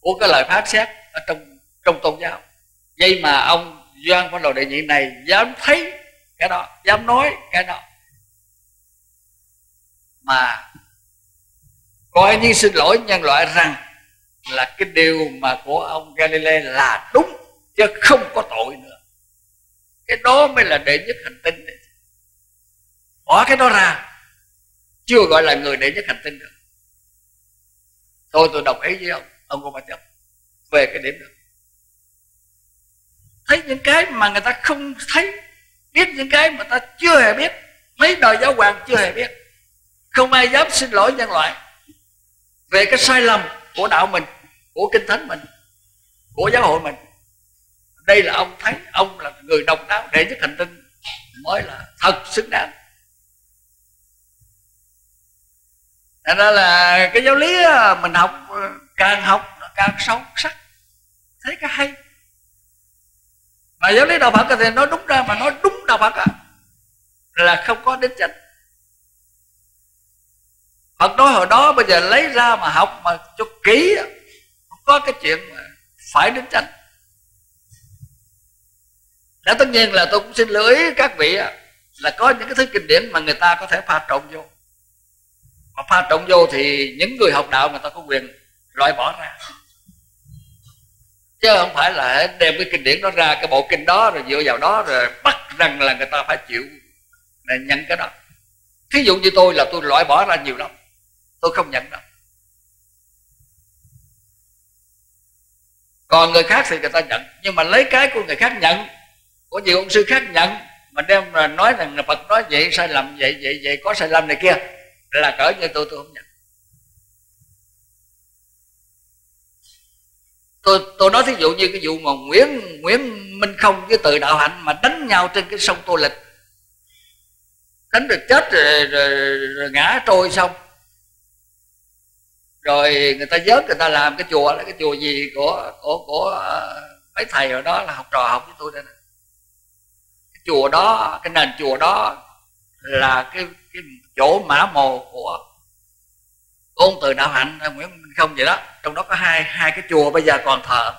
của cái lời phán xét ở trong tôn giáo. Vậy mà ông Doan Văn Lầu Đệ Nhị này dám thấy cái đó, dám nói cái đó. Mà coi như xin lỗi nhân loại rằng là cái điều mà của ông Galilei là đúng, chứ không có tội nữa. Cái đó mới là đệ nhất hành tinh đấy. Bỏ cái đó ra chưa gọi là người đệ nhất hành tinh được. Thôi tôi đồng ý với ông Gorbachev về cái điểm đó. Thấy những cái mà người ta không thấy, biết những cái mà ta chưa hề biết, mấy đời Giáo Hoàng chưa hề biết. Không ai dám xin lỗi nhân loại về cái sai lầm của đạo mình, của kinh thánh mình, của giáo hội mình. Đây là ông thấy, ông là người độc đáo, đệ nhất hành tinh mới là thật xứng đáng. Thành ra là cái giáo lý mình học càng sâu sắc, thấy cái hay. Mà giáo lý đạo Phật thì nói đúng ra, mà nói đúng đạo Phật là không có đến chánh. Phật nói hồi đó, bây giờ lấy ra mà học mà cho kỹ, không có cái chuyện mà phải đến chánh. Đã tất nhiên là tôi cũng xin lưu ý các vị là có những cái thứ kinh điển mà người ta có thể pha trộn vô. Mà pha trộn vô thì những người học đạo người ta có quyền loại bỏ ra, chứ không phải là đem cái kinh điển đó ra, cái bộ kinh đó rồi dựa vào đó rồi bắt rằng là người ta phải chịu nhận cái đó. Thí dụ như tôi là tôi loại bỏ ra nhiều lắm, tôi không nhận đâu. Còn người khác thì người ta nhận, nhưng mà lấy cái của người khác nhận, có nhiều ông sư khác nhận, mà đem là nói rằng là Phật nói vậy sai lầm, vậy có sai lầm này kia, là cỡ như tôi không nhận. Tôi nói thí dụ như cái vụ mà Nguyễn Minh Không với Từ Đạo Hạnh mà đánh nhau trên cái sông Tô Lịch, đánh được chết rồi ngã trôi xong, rồi người ta vớt, người ta làm cái chùa là cái chùa gì của mấy thầy hồi đó là học trò học với tôi đây nè. Cái chùa đó, cái nền chùa đó là cái chỗ mã mồ của ông Từ Đạo Hạnh, Nguyễn Minh Không vậy đó. Trong đó có hai cái chùa bây giờ còn thờ.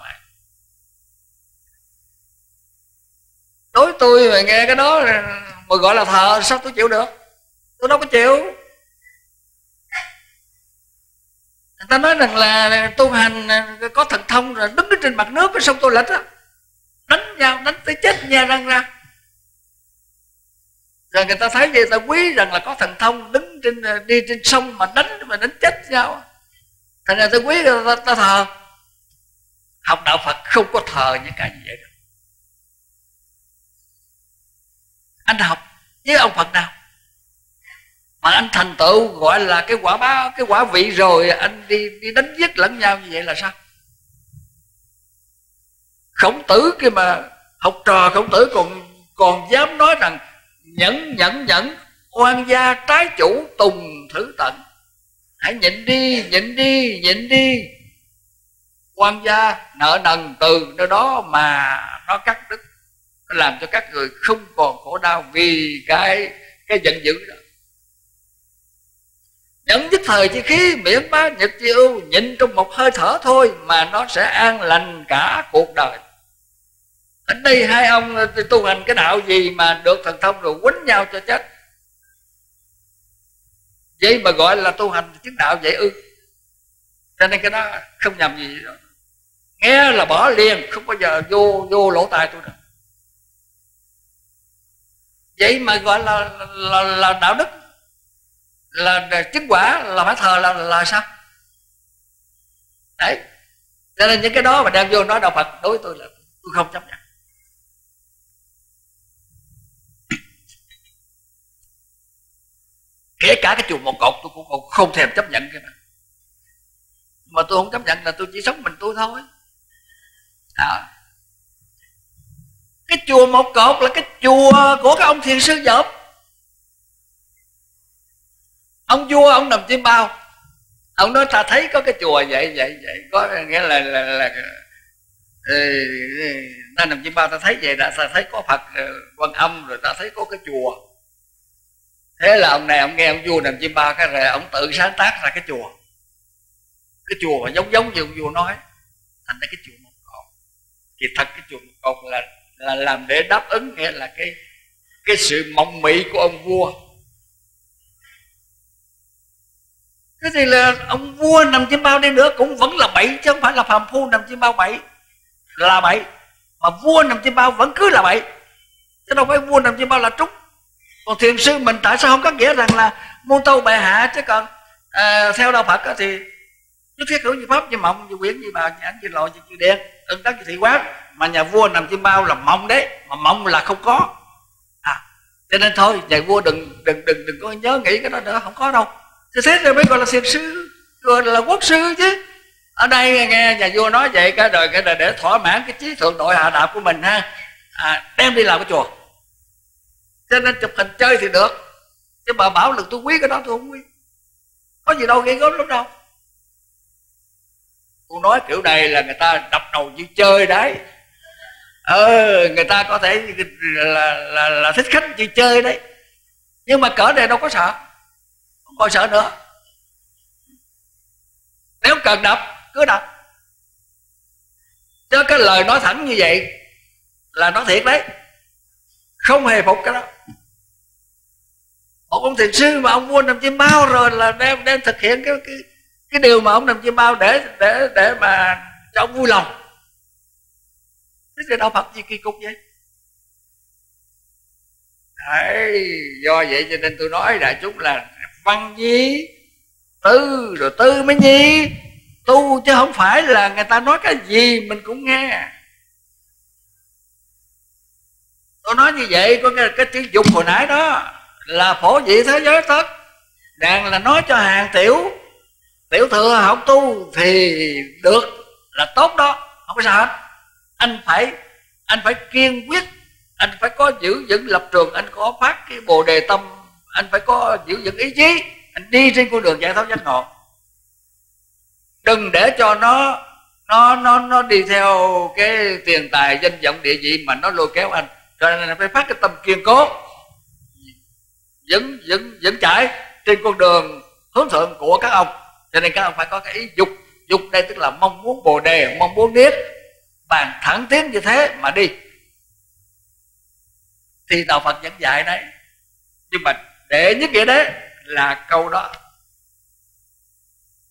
Đối tôi mà nghe cái đó mà gọi là thờ sao tôi chịu được, tôi đâu có chịu. Người ta nói rằng là tu hành có thần thông rồi đứng trên mặt nước cái sông Tô Lịch á, đánh nhau đánh tới chết nha răng ra. Rồi người ta thấy vậy ta quý rằng là có thần thông, đứng trên đi trên sông mà đánh chết nhau. Thành ra ta quý ta thờ. Học đạo Phật không có thờ những cái gì vậy đâu. Anh học với ông Phật nào mà anh thành tựu gọi là cái quả báo, cái quả vị rồi anh đi đánh giết lẫn nhau như vậy là sao? Khổng Tử kia mà học trò Khổng Tử còn dám nói rằng nhẫn oan gia trái chủ tùng thử tận, hãy nhịn đi, quan gia nợ nần từ nơi đó mà nó cắt đứt, nó làm cho các người không còn khổ đau vì cái giận dữ đó. Nhẫn nhất thời chi khí, miễn bá nhật chi ưu, nhịn trong một hơi thở thôi mà nó sẽ an lành cả cuộc đời. Ở đây hai ông tu hành cái đạo gì mà được thần thông rồi quýnh nhau cho chết? Vậy mà gọi là tu hành chứng đạo vậy ư? Cho nên cái đó không nhầm gì đâu. Nghe là bỏ liền, không bao giờ vô lỗ tai tôi đâu. Vậy mà gọi là đạo đức, là chứng quả, là phải thờ là sao? Đấy. Cho nên những cái đó mà đem vô nói đạo Phật, đối với tôi là tôi không chấp nhận. Kể cả cái chùa một cột tôi cũng không thèm chấp nhận cái này. Mà tôi không chấp nhận là tôi chỉ sống mình tôi thôi. Đó. Cái chùa một cột là cái chùa của các ông thiền sư Dợp. Ông vua ông nằm chim bao, ông nói ta thấy có cái chùa vậy, có nghĩa là ta nằm chim bao ta thấy vậy, ta thấy có Phật Quan Âm rồi, ta thấy có cái chùa. Thế là ông này ông nghe ông vua nằm chim bao cái rồi ông tự sáng tác ra cái chùa. Cái chùa giống như ông vua nói, thành ra cái chùa một cột. Thì thật cái chùa một cột là làm để đáp ứng, nghĩa là cái sự mộng mị của ông vua. Thế thì là ông vua nằm chim bao đi nữa cũng vẫn là bậy, chứ không phải là phàm phu nằm chim bao bậy là bậy, mà vua nằm chim bao vẫn cứ là bậy, chứ đâu phải vua nằm chim bao là trúng. Còn thiền sư mình tại sao không có nghĩa rằng là muôn tâu bệ hạ, chứ còn theo đạo Phật thì nhất thiết hữu như pháp như mộng như quyển như bào như ảnh như lội như chư đen ưng đắc như thị quán, mà nhà vua nằm chim bao là mộng đấy, mà mộng là không có. Cho nên thôi nhà vua đừng có nhớ nghĩ cái đó nữa, không có đâu. Thì thế rồi mới gọi là thiền sư, gọi là quốc sư chứ. Ở đây nghe nhà vua nói vậy cái đời để thỏa mãn cái trí thượng đội hạ đạo của mình ha, đem đi làm cái chùa. Cho nên chụp hình chơi thì được, chứ bà bảo là tôi quý cái đó tôi không quý. Có gì đâu ghê gớm lắm đâu. Tôi nói kiểu này là người ta đập đầu như chơi đấy. Người ta có thể là thích khách như chơi đấy. Nhưng mà cỡ này đâu có sợ, không còn sợ nữa. Nếu cần đập cứ đập, chứ cái lời nói thẳng như vậy là nói thiệt đấy, không hề phục cái đó. Một ông thiền sư mà ông vua nằm chim bao rồi là đem thực hiện cái điều mà ông nằm chim bao để mà cho ông vui lòng. Thế thì đạo Phật gì kỳ cục vậy? Đấy, do vậy cho nên tôi nói đại chúng là văn nhi tư rồi tư mới nhi tu, chứ không phải là người ta nói cái gì mình cũng nghe. Tôi nói như vậy có cái chữ dục hồi nãy đó là phổ dị thế giới tất, đang là nói cho hàng tiểu thừa học tu thì được là tốt đó, không có sao hết. Anh phải kiên quyết, anh phải có giữ vững lập trường, anh có phát cái bồ đề tâm, anh phải có giữ vững ý chí, anh đi trên con đường giải thoát giác ngộ. Đừng để cho nó đi theo cái tiền tài danh vọng địa vị mà nó lôi kéo anh. Cho nên phải phát cái tâm kiên cố, vẫn chảy trên con đường hướng thượng của các ông. Cho nên các ông phải có cái ý dục đây tức là mong muốn bồ đề, mong muốn niết bàn thẳng tiến như thế mà đi. Thì đạo Phật vẫn dạy đấy, nhưng mà để nhất nghĩa đấy là câu đó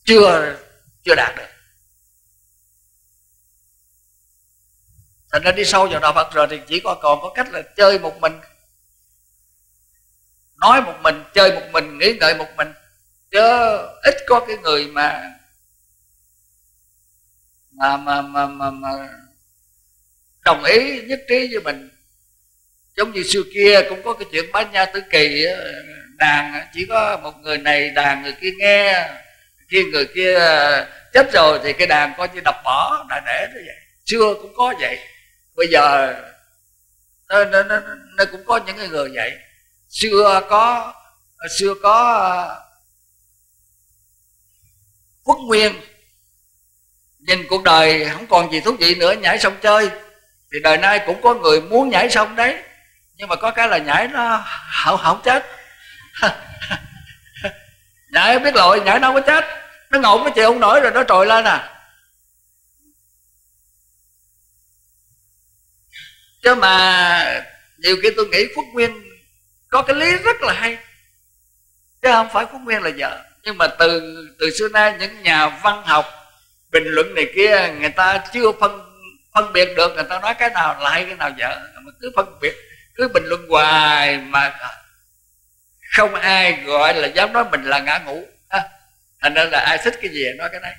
chưa đạt được. Thành ra đi sâu vào đạo Phật rồi thì chỉ còn có cách là chơi một mình, nói một mình, chơi một mình, nghĩ ngợi một mình, chứ ít có cái người mà đồng ý nhất trí với mình. Giống như xưa kia cũng có cái chuyện Bá Nha Tử Kỳ, đàn chỉ có một người này đàn người kia nghe, khi người kia chết rồi thì cái đàn coi như đập bỏ đại để như vậy. Xưa cũng có vậy, bây giờ nó cũng có những người vậy. Xưa có Quốc Nguyên nhìn cuộc đời không còn gì thú vị nữa, nhảy sông chơi. Thì đời nay cũng có người muốn nhảy sông đấy, nhưng mà có cái là nhảy nó không chết. Nhảy biết lội, nhảy đâu có chết, nó ngộn nó chịu không nổi rồi nó trồi lên à. Chứ mà nhiều khi tôi nghĩ Phúc Nguyên có cái lý rất là hay, chứ không phải Phúc Nguyên là vợ. Nhưng mà từ xưa nay những nhà văn học bình luận này kia, người ta chưa phân biệt được người ta nói cái nào là hay, cái nào dở, mà cứ phân biệt, cứ bình luận hoài mà không ai gọi là dám nói mình là ngã ngũ. Thành ra là ai thích cái gì nói cái này.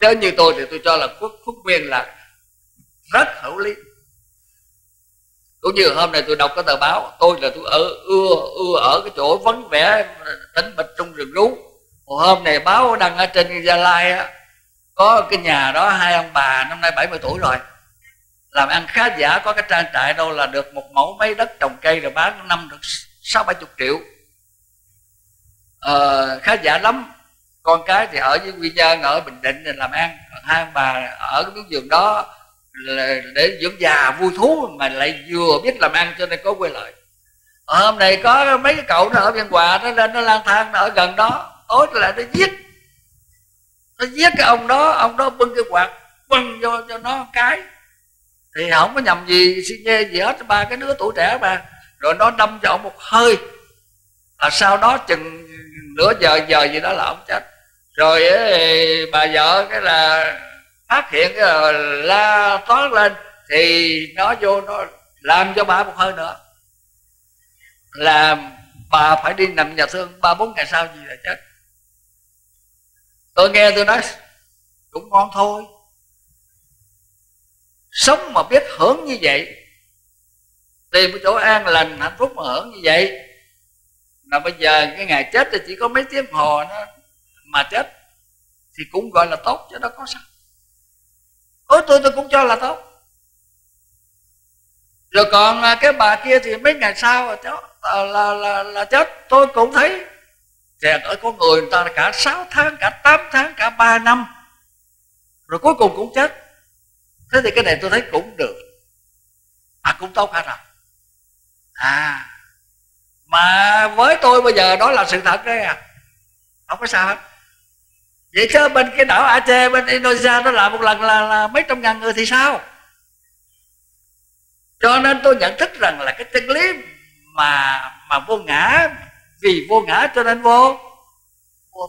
Chứ như tôi thì tôi cho là Phúc Nguyên là rất hữu lý. Cũng như hôm nay tôi đọc cái tờ báo, tôi là tôi ở cái chỗ vắng vẻ tĩnh mịch trong rừng rú. Hôm nay báo đăng ở trên Gia Lai á, có cái nhà đó hai ông bà năm nay 70 tuổi rồi, làm ăn khá giả, có cái trang trại đâu là được một mẫu mấy đất trồng cây rồi bán năm được 60-70 triệu. Khá giả lắm. Con cái thì ở với Quy Nhơn, ở Bình Định làm ăn. Hai ông bà ở cái miếng vườn đó để dưỡng già vui thú mà lại vừa biết làm ăn, cho nên có quê lợi. Hôm nay có mấy cái cậu nó ở Biên Hòa, nó lên nó lang thang, nó ở gần đó, tối lại nó giết, cái ông đó. Ông đó bưng cái quạt bưng vô cho nó cái, thì không có nhầm gì si nhê gì hết. Ba cái đứa tuổi trẻ mà, rồi nó đâm cho ông một hơi, và sau đó chừng nửa giờ gì đó là ông chết. Rồi ấy, bà vợ cái là phát hiện là la toát lên, thì nó vô nó làm cho bà một hơi nữa, làm bà phải đi nằm nhà thương 3-4 ngày sau gì là chết. Tôi nghe tôi nói cũng ngon thôi, sống mà biết hưởng như vậy, tìm cái chỗ an lành hạnh phúc mà hưởng như vậy. Mà bây giờ cái ngày chết thì chỉ có mấy tiếng hồ nó mà chết thì cũng gọi là tốt, chứ nó có sao. Tôi cũng cho là tốt. Rồi còn cái bà kia thì mấy ngày sau là chết, tôi cũng thấy. Trời ơi, có người người ta cả 6 tháng, cả 8 tháng, cả 3 năm rồi cuối cùng cũng chết. Thế thì cái này tôi thấy cũng được, mà cũng tốt hả nào? Mà với tôi bây giờ đó là sự thật đấy à, không có sao hết. Vậy chứ bên cái đảo Aceh bên Indonesia nó làm một lần là mấy trăm ngàn người thì sao? Cho nên tôi nhận thức rằng là cái chân lý mà vô ngã, vì vô ngã cho nên vô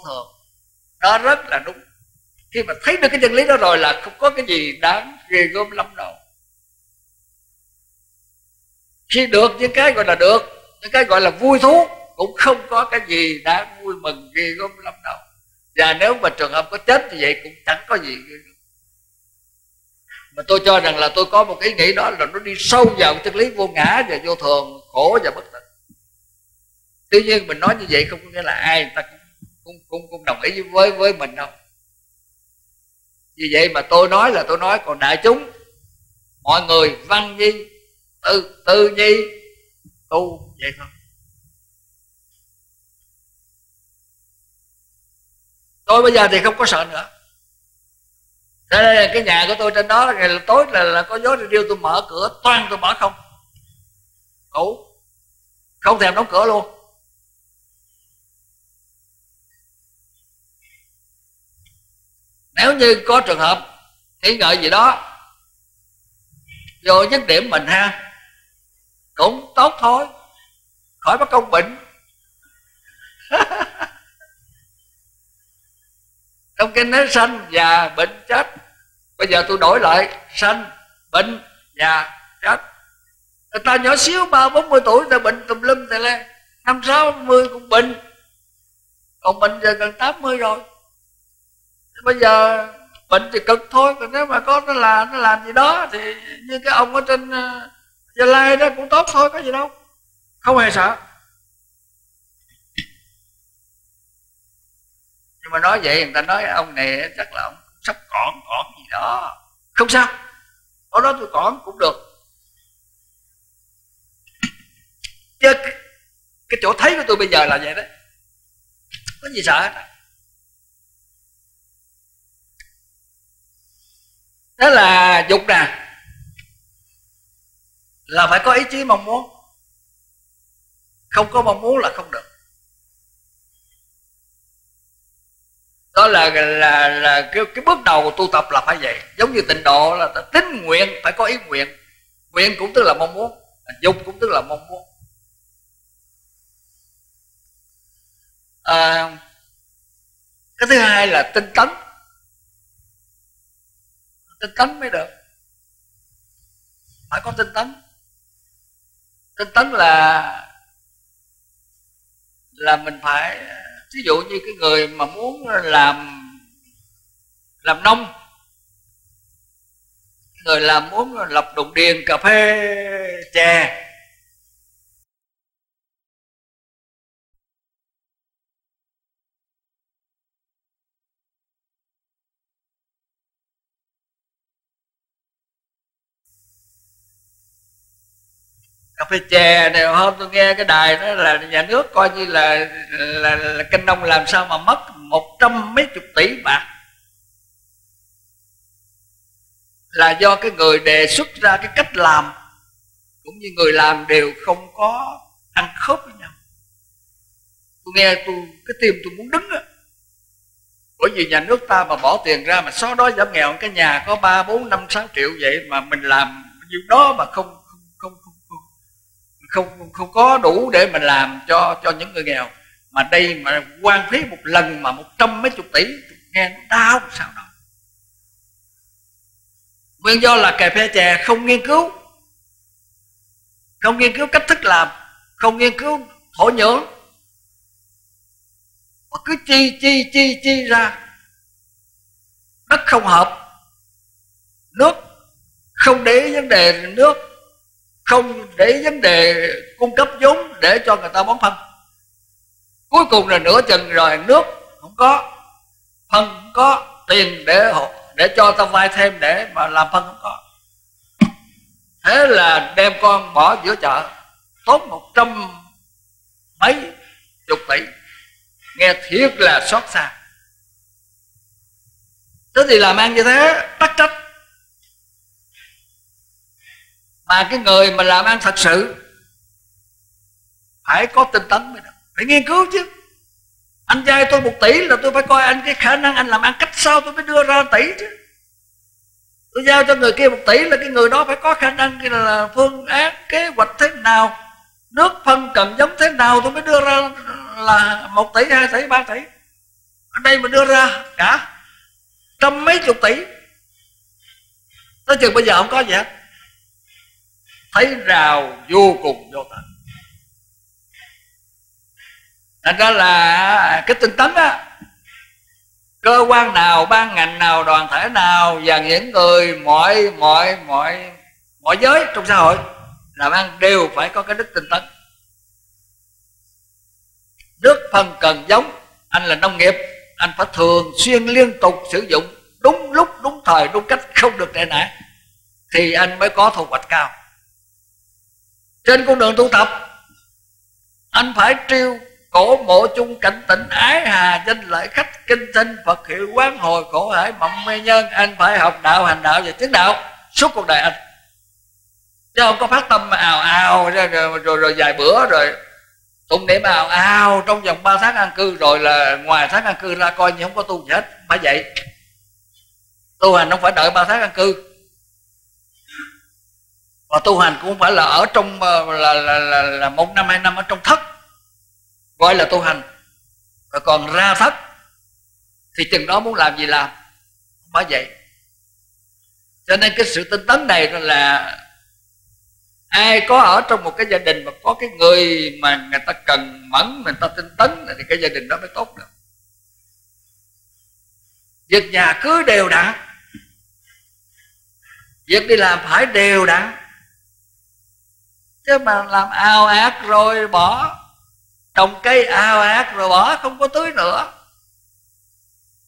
thường, nó rất là đúng. Khi mà thấy được cái chân lý đó rồi là không có cái gì đáng ghê gớm lắm đâu. Khi được những cái gọi là được, những cái gọi là vui thú, cũng không có cái gì đáng vui mừng ghê gớm lắm đâu. Và nếu mà trường hợp có chết như vậy cũng chẳng có gì. Mà tôi cho rằng là tôi có một ý nghĩ đó là nó đi sâu vào chân lý vô ngã và vô thường, khổ và bất tịnh. Tuy nhiên mình nói như vậy không có nghĩa là ai người ta cũng đồng ý với mình đâu. Vì vậy mà tôi nói là tôi nói, còn đại chúng mọi người văn nhi tư nhi tu vậy thôi. Tôi bây giờ thì không có sợ nữa. Thế nên cái nhà của tôi trên đó ngày là tối là có gió riêu, tôi mở cửa toan, tôi mở không ngủ, không thèm đóng cửa luôn. Nếu như có trường hợp nghĩ ngợi gì đó vô dứt điểm mình ha, cũng tốt thôi, khỏi mất công bệnh. Trong cái nói sanh già bệnh chết, bây giờ tôi đổi lại sanh bệnh già chết. Người ta nhỏ xíu 30-40 tuổi người ta bệnh tùm lum tè le, 50-60 cũng bệnh, còn bệnh giờ gần 80 rồi. Bây giờ bệnh thì cực thôi, còn nếu mà có nó làm gì đó thì như cái ông ở trên Gia Lai đó cũng tốt thôi, có gì đâu, không hề sợ. Nhưng mà nói vậy người ta nói ông này chắc là ông sắp cỏn gì đó. Không sao, ở đó tôi cỏn cũng được. Chứ cái chỗ thấy của tôi bây giờ là vậy đấy, có gì sợ hết. Đó là dục nè, là phải có ý chí mong muốn. Không có mong muốn là không được. Đó là cái bước đầu của tu tập là phải vậy. Giống như tịnh độ là tín nguyện, phải có ý nguyện. Nguyện cũng tức là mong muốn, dục cũng tức là mong muốn. Cái thứ hai là tinh tấn. Tinh tấn mới được, phải có tinh tấn. Tinh tấn là mình phải, ví dụ như cái người mà muốn làm nông, người làm muốn lập đồn điền, cà phê, chè, cà phê chè này. Hôm tôi nghe cái đài đó là nhà nước coi như là canh nông, làm sao mà mất 100 mấy chục tỷ bạc, là do cái người đề xuất ra cái cách làm cũng như người làm đều không có ăn khớp với nhau. Tôi nghe cái tim tôi muốn đứng á, bởi vì nhà nước ta mà bỏ tiền ra mà xóa đói giảm nghèo, cái nhà có 3, 4, 5, 6 triệu vậy mà mình làm nhiêu đó mà không có đủ để mình làm cho những người nghèo, mà đây mà quan phí một lần mà 100 mấy chục tỷ, nghe nó đau sao đâu. Nguyên do là cà phê chè không nghiên cứu cách thức làm, không nghiên cứu thổ nhưỡng, mà cứ chi ra. Đất không hợp, nước không để vấn đề nước, không để vấn đề cung cấp vốn để cho người ta bón phân. Cuối cùng là nửa chừng rồi, nước không có, phân không có, tiền để cho ta vay thêm để mà làm phân không có. Thế là đem con bỏ giữa chợ, tốn 100 mấy chục tỷ, nghe thiệt là xót xa. Thế thì làm ăn như thế tắc trách. Mà cái người mà làm ăn thật sự phải có tinh tấn mới được, phải nghiên cứu chứ. Anh vay tôi 1 tỷ là tôi phải coi anh cái khả năng anh làm ăn cách sao tôi mới đưa ra 1 tỷ chứ. Tôi giao cho người kia 1 tỷ là cái người đó phải có khả năng là phương án kế hoạch thế nào, nước phân cần giống thế nào tôi mới đưa ra là 1 tỷ, 2 tỷ, 3 tỷ. Ở đây mà đưa ra cả 100 mấy chục tỷ, tới chừng bây giờ không có gì hết, thấy rào vô cùng vô tận. Thành ra là cái tinh tấn á, cơ quan nào, ban ngành nào, đoàn thể nào và những người mọi giới trong xã hội làm ăn đều phải có cái đức tinh tấn. Nước phân cần giống, anh là nông nghiệp, anh phải thường xuyên liên tục sử dụng đúng lúc, đúng thời, đúng cách, không được trễ nải thì anh mới có thu hoạch cao. Trên con đường tu tập, anh phải triêu cổ mộ chung cảnh tỉnh ái hà danh lợi khách kinh tinh Phật hiệu quán hồi khổ hải mộng mê nhân. Anh phải học đạo, hành đạo và chứng đạo suốt cuộc đời anh, chứ không có phát tâm ào ào rồi vài bữa rồi tụng niệm ào ào trong vòng 3 tháng an cư, rồi là ngoài tháng an cư ra coi như không có tu gì hết. Phải vậy, tu hành không phải đợi 3 tháng an cư, và tu hành cũng không phải là ở trong là 1 năm 2 năm ở trong thất gọi là tu hành, và còn ra thất thì chừng đó muốn làm gì làm. Không phải vậy, cho nên cái sự tinh tấn này là ai có ở trong một cái gia đình mà có cái người mà người ta cần mẫn, người ta tinh tấn thì cái gia đình đó mới tốt được. Việc nhà cứ đều đặn, việc đi làm phải đều đặn, chứ mà làm ao ạt rồi bỏ, trồng cây ao ạt rồi bỏ không có tưới nữa,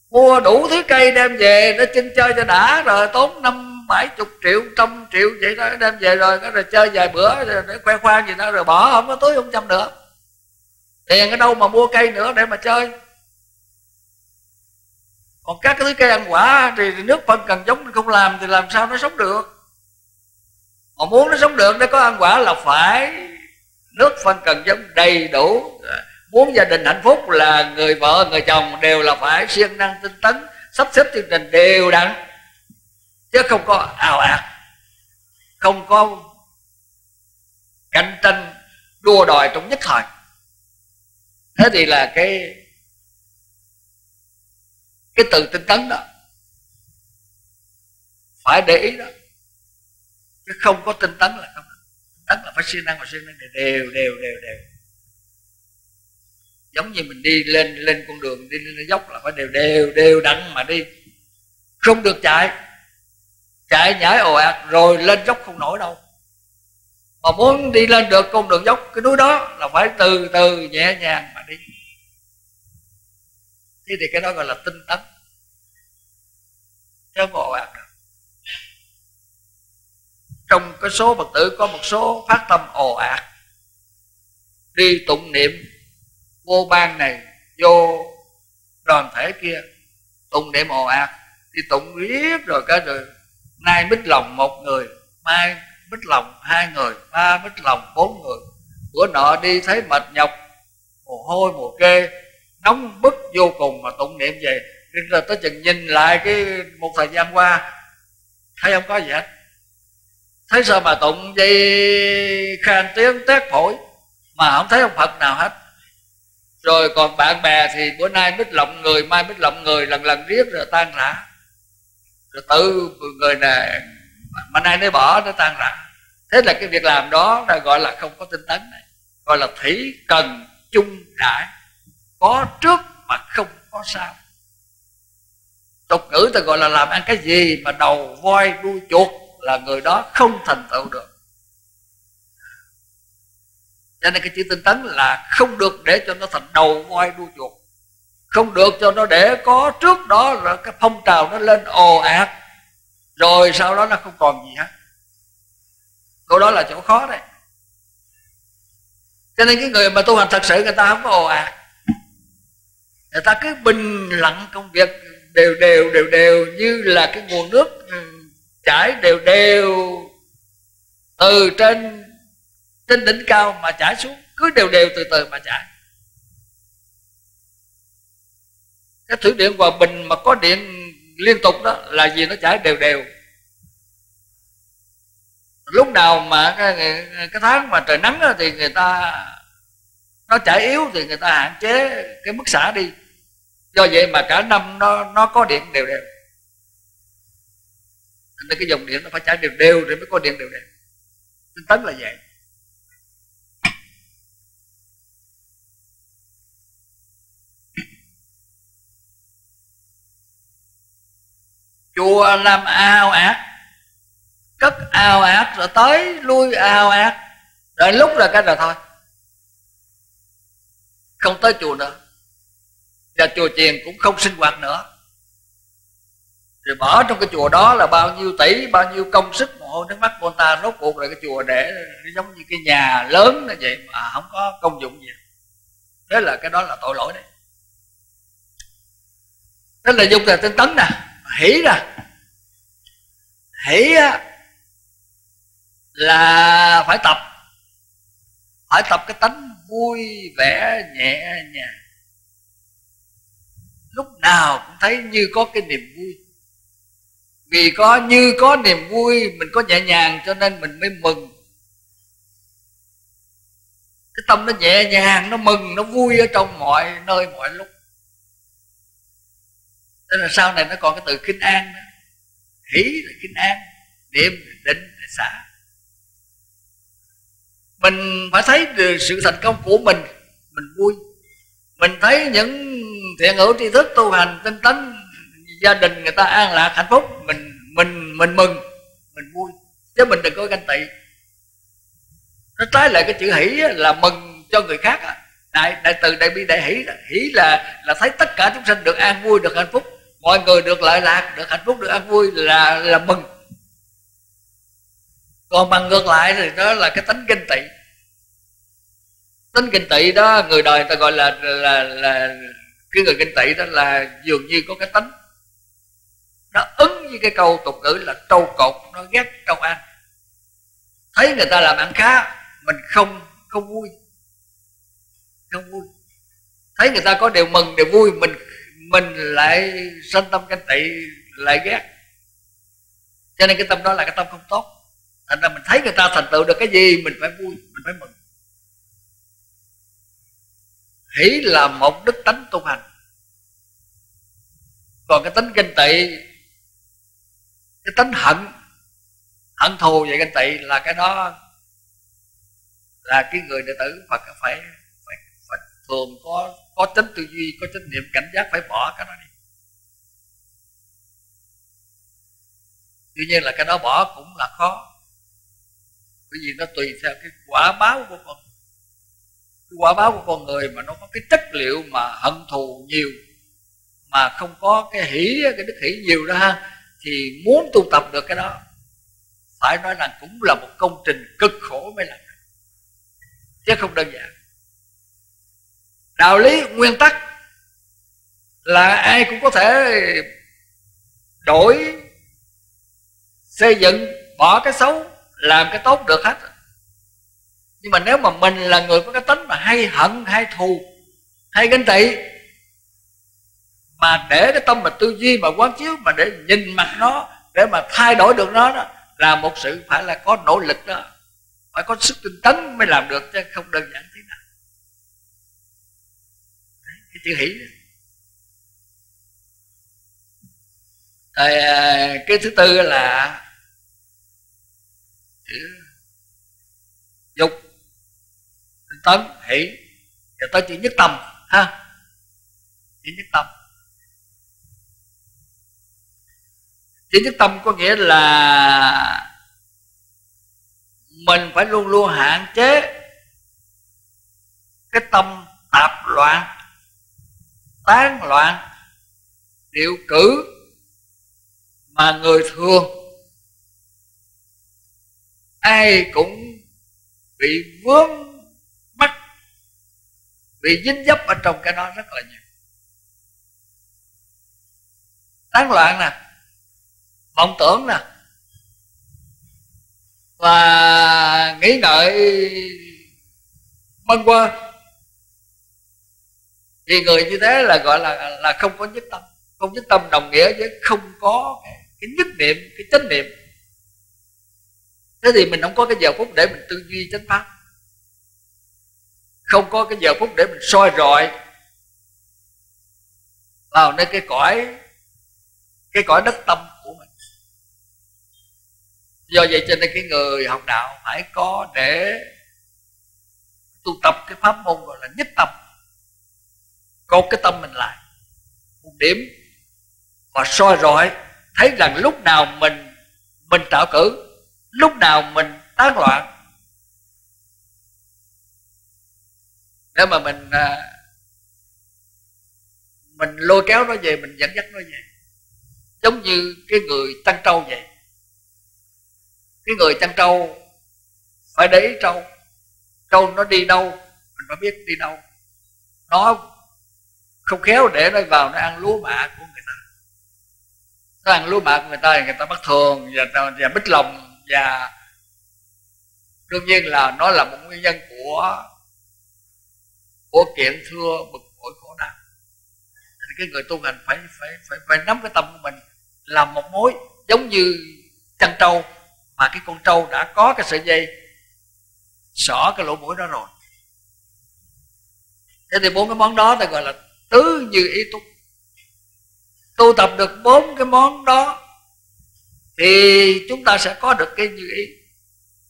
mua đủ thứ cây đem về nó chinh chơi cho đã, rồi tốn 50, 70 triệu, 100 triệu vậy đó, đem về rồi cái rồi chơi vài bữa để khoe khoang gì đó rồi bỏ, không có tưới không chăm nữa, tiền ở đâu mà mua cây nữa để mà chơi. Còn các cái thứ cây ăn quả thì nước phân cần giống không làm thì làm sao nó sống được. Họ muốn nó sống được để có ăn quả là phải nước phân cần giống đầy đủ. Muốn gia đình hạnh phúc là người vợ, người chồng đều là phải siêng năng tinh tấn, sắp xếp chương trình đều đặn, chứ không có ào ạt, không có cạnh tranh đua đòi trong nhất thời. Thế thì là cái từ tinh tấn đó phải để ý đó, chứ không có tinh tấn là không được. Tinh tấn là phải siêng năng và siêng năng đều. Giống như mình đi lên con đường, đi lên dốc là phải đều đặn mà đi, không được chạy nhảy ồ ạt rồi lên dốc không nổi đâu. Mà muốn đi lên được con đường dốc cái núi đó là phải từ từ nhẹ nhàng mà đi. Thế thì cái đó gọi là tinh tấn, chứ không ồ ạt. Trong cái số Phật tử có một số phát tâm ồ ạt đi tụng niệm vô ban này vô đoàn thể kia, tụng niệm ồ ạt thì tụng riết rồi cái rồi nay mít lòng một người, mai mít lòng hai người, ba mít lòng bốn người, bữa nọ đi thấy mệt nhọc, mồ hôi mồ kê nóng bức vô cùng mà tụng niệm về, nên là tới chừng nhìn lại cái một thời gian qua thấy không có gì hết. Thấy sao mà tụng dây khan tiếng tét phổi mà không thấy ông Phật nào hết. Rồi còn bạn bè thì bữa nay mít lộng người, mai mít lộng người, lần riết rồi tan rã. Rồi tự người này mà nay nó bỏ nó tan rã. Thế là cái việc làm đó là gọi là không có tinh tấn này, gọi là thủy cần chung đãi, có trước mà không có sau. Tục ngữ ta gọi là làm ăn cái gì mà đầu voi đuôi chuột là người đó không thành tựu được. Cho nên cái chữ tinh tấn là không được để cho nó thành đầu voi đuôi chuột, không được cho nó để có trước đó là cái phong trào nó lên ồ ạt rồi sau đó nó không còn gì hết. Chỗ đó là chỗ khó đấy. Cho nên cái người mà tu hành thật sự người ta không có ồ ạt, người ta cứ bình lặng công việc đều như là cái nguồn nước chảy đều từ trên đỉnh cao mà chảy xuống, cứ đều từ mà chảy. Cái thủy điện Hòa Bình mà có điện liên tục đó là gì, nó chảy đều. Lúc nào mà cái tháng mà trời nắng thì người ta nó chảy yếu thì người ta hạn chế cái mức xả đi, do vậy mà cả năm nó có điện đều. Nên cái dòng điện nó phải chảy đều để mới có điện đều. Tinh tấn là vậy. Chùa làm ao ạt, cất ao ạt, rồi tới lui ao ạt, rồi lúc là cái rồi thôi, không tới chùa nữa. Và chùa chiền cũng không sinh hoạt nữa. Rồi bỏ trong cái chùa đó là bao nhiêu tỷ, bao nhiêu công sức, mồ hôi nước mắt của người ta, rốt cuộc rồi cái chùa để giống như cái nhà lớn như vậy mà không có công dụng gì. Thế là cái đó là tội lỗi đấy. Thế là dùng là tinh tấn nè, hỷ là phải tập cái tánh vui vẻ nhẹ nhàng, lúc nào cũng thấy như có cái niềm vui. Vì như có niềm vui mình có nhẹ nhàng cho nên mình mới mừng. Cái tâm nó nhẹ nhàng, nó mừng, nó vui ở trong mọi nơi mọi lúc. Thế là sau này nó còn cái từ khinh an đó. Hỷ là khinh an, niệm là định là xả. Mình phải thấy được sự thành công của mình vui. Mình thấy những thiện hữu tri thức tu hành tinh tấn, gia đình người ta an lạc hạnh phúc, mình mừng, mình vui, chứ mình đừng có ganh tị. Nó trái lại cái chữ hỷ là mừng cho người khác à. Đại từ đại bi đại hỷ, hỷ là thấy tất cả chúng sanh được an vui, được hạnh phúc, mọi người được lợi lạc, được hạnh phúc, được an vui là mừng. Còn bằng ngược lại thì đó là cái tánh ganh tị. Tánh ganh tị đó người đời ta gọi là cái người ganh tị đó là dường như có cái tánh nó ứng với cái câu tục ngữ là trâu cột nó ghét trâu ăn. Thấy người ta làm ăn khá mình không vui, không vui. Thấy người ta có điều mừng điều vui mình lại sanh tâm ganh tị, lại ghét. Cho nên cái tâm đó là cái tâm không tốt. Thành ra mình thấy người ta thành tựu được cái gì mình phải vui, mình phải mừng. Hỷ là một đức tánh tu hành. Còn cái tính ganh tị, cái tính hận thù về ganh tị là cái đó là cái người đệ tử Phật phải thường có tính tư duy, có trách nhiệm cảnh giác, phải bỏ cái đó đi. Tuy nhiên là cái đó bỏ cũng là khó, bởi vì nó tùy theo cái quả báo của con. Cái quả báo của con người mà nó có cái chất liệu mà hận thù nhiều, mà không có cái hỷ, cái đức hỷ nhiều đó ha, thì muốn tu tập được cái đó phải nói là cũng là một công trình cực khổ mới làm, chứ không đơn giản. Đạo lý nguyên tắc là ai cũng có thể đổi, xây dựng, bỏ cái xấu làm cái tốt được hết. Nhưng mà nếu mà mình là người có cái tính mà hay hận, hay thù, hay ganh tị, mà để cái tâm mà tư duy mà quán chiếu, mà để nhìn mặt nó, để mà thay đổi được nó đó, là một sự phải là có nỗ lực đó, phải có sức tinh tấn mới làm được, chứ không đơn giản thế nào. Đấy, cái chữ hỷ đó. Cái thứ tư là chữ dục, tinh tấn, hỷ, rồi tới chữ nhất tâm ha. Chữ nhất tâm, chữ nhất tâm có nghĩa là mình phải luôn luôn hạn chế cái tâm tạp loạn, tán loạn, điệu cử mà người thường ai cũng bị vướng mắc, bị dính dấp ở trong cái đó rất là nhiều. Tán loạn nè, vọng tưởng nè, và nghĩ ngợi bâng quơ. Thì người như thế là gọi là không có nhất tâm. Không nhất tâm đồng nghĩa với không có cái nhất niệm, cái chánh niệm. Thế thì mình không có cái giờ phút để mình tư duy chánh pháp, không có cái giờ phút để mình soi rọi vào nơi cái cõi đất tâm của mình. Do vậy cho nên cái người học đạo phải có để tu tập cái pháp môn gọi là nhất tâm, cột cái tâm mình lại một điểm và soi rọi, thấy rằng lúc nào mình tạo cử, lúc nào mình tán loạn, để mà mình lôi kéo nó về, mình dẫn dắt nó về. Giống như cái người chăn trâu vậy, cái người chăn trâu phải để ý trâu nó đi đâu mình phải biết đi đâu. Nó không khéo để nó vào nó ăn lúa mạ của người ta, nó ăn lúa mạ của người ta thì người ta bắt thường và bích lòng. Và đương nhiên là nó là một nguyên nhân của kiện thưa bực bội khổ đau. Thì cái người tu hành phải nắm cái tâm của mình làm một mối, giống như chăn trâu mà cái con trâu đã có cái sợi dây xỏ cái lỗ mũi đó rồi. Thế thì bốn cái món đó ta gọi là tứ như ý túc. Tu tập được bốn cái món đó thì chúng ta sẽ có được cái như ý.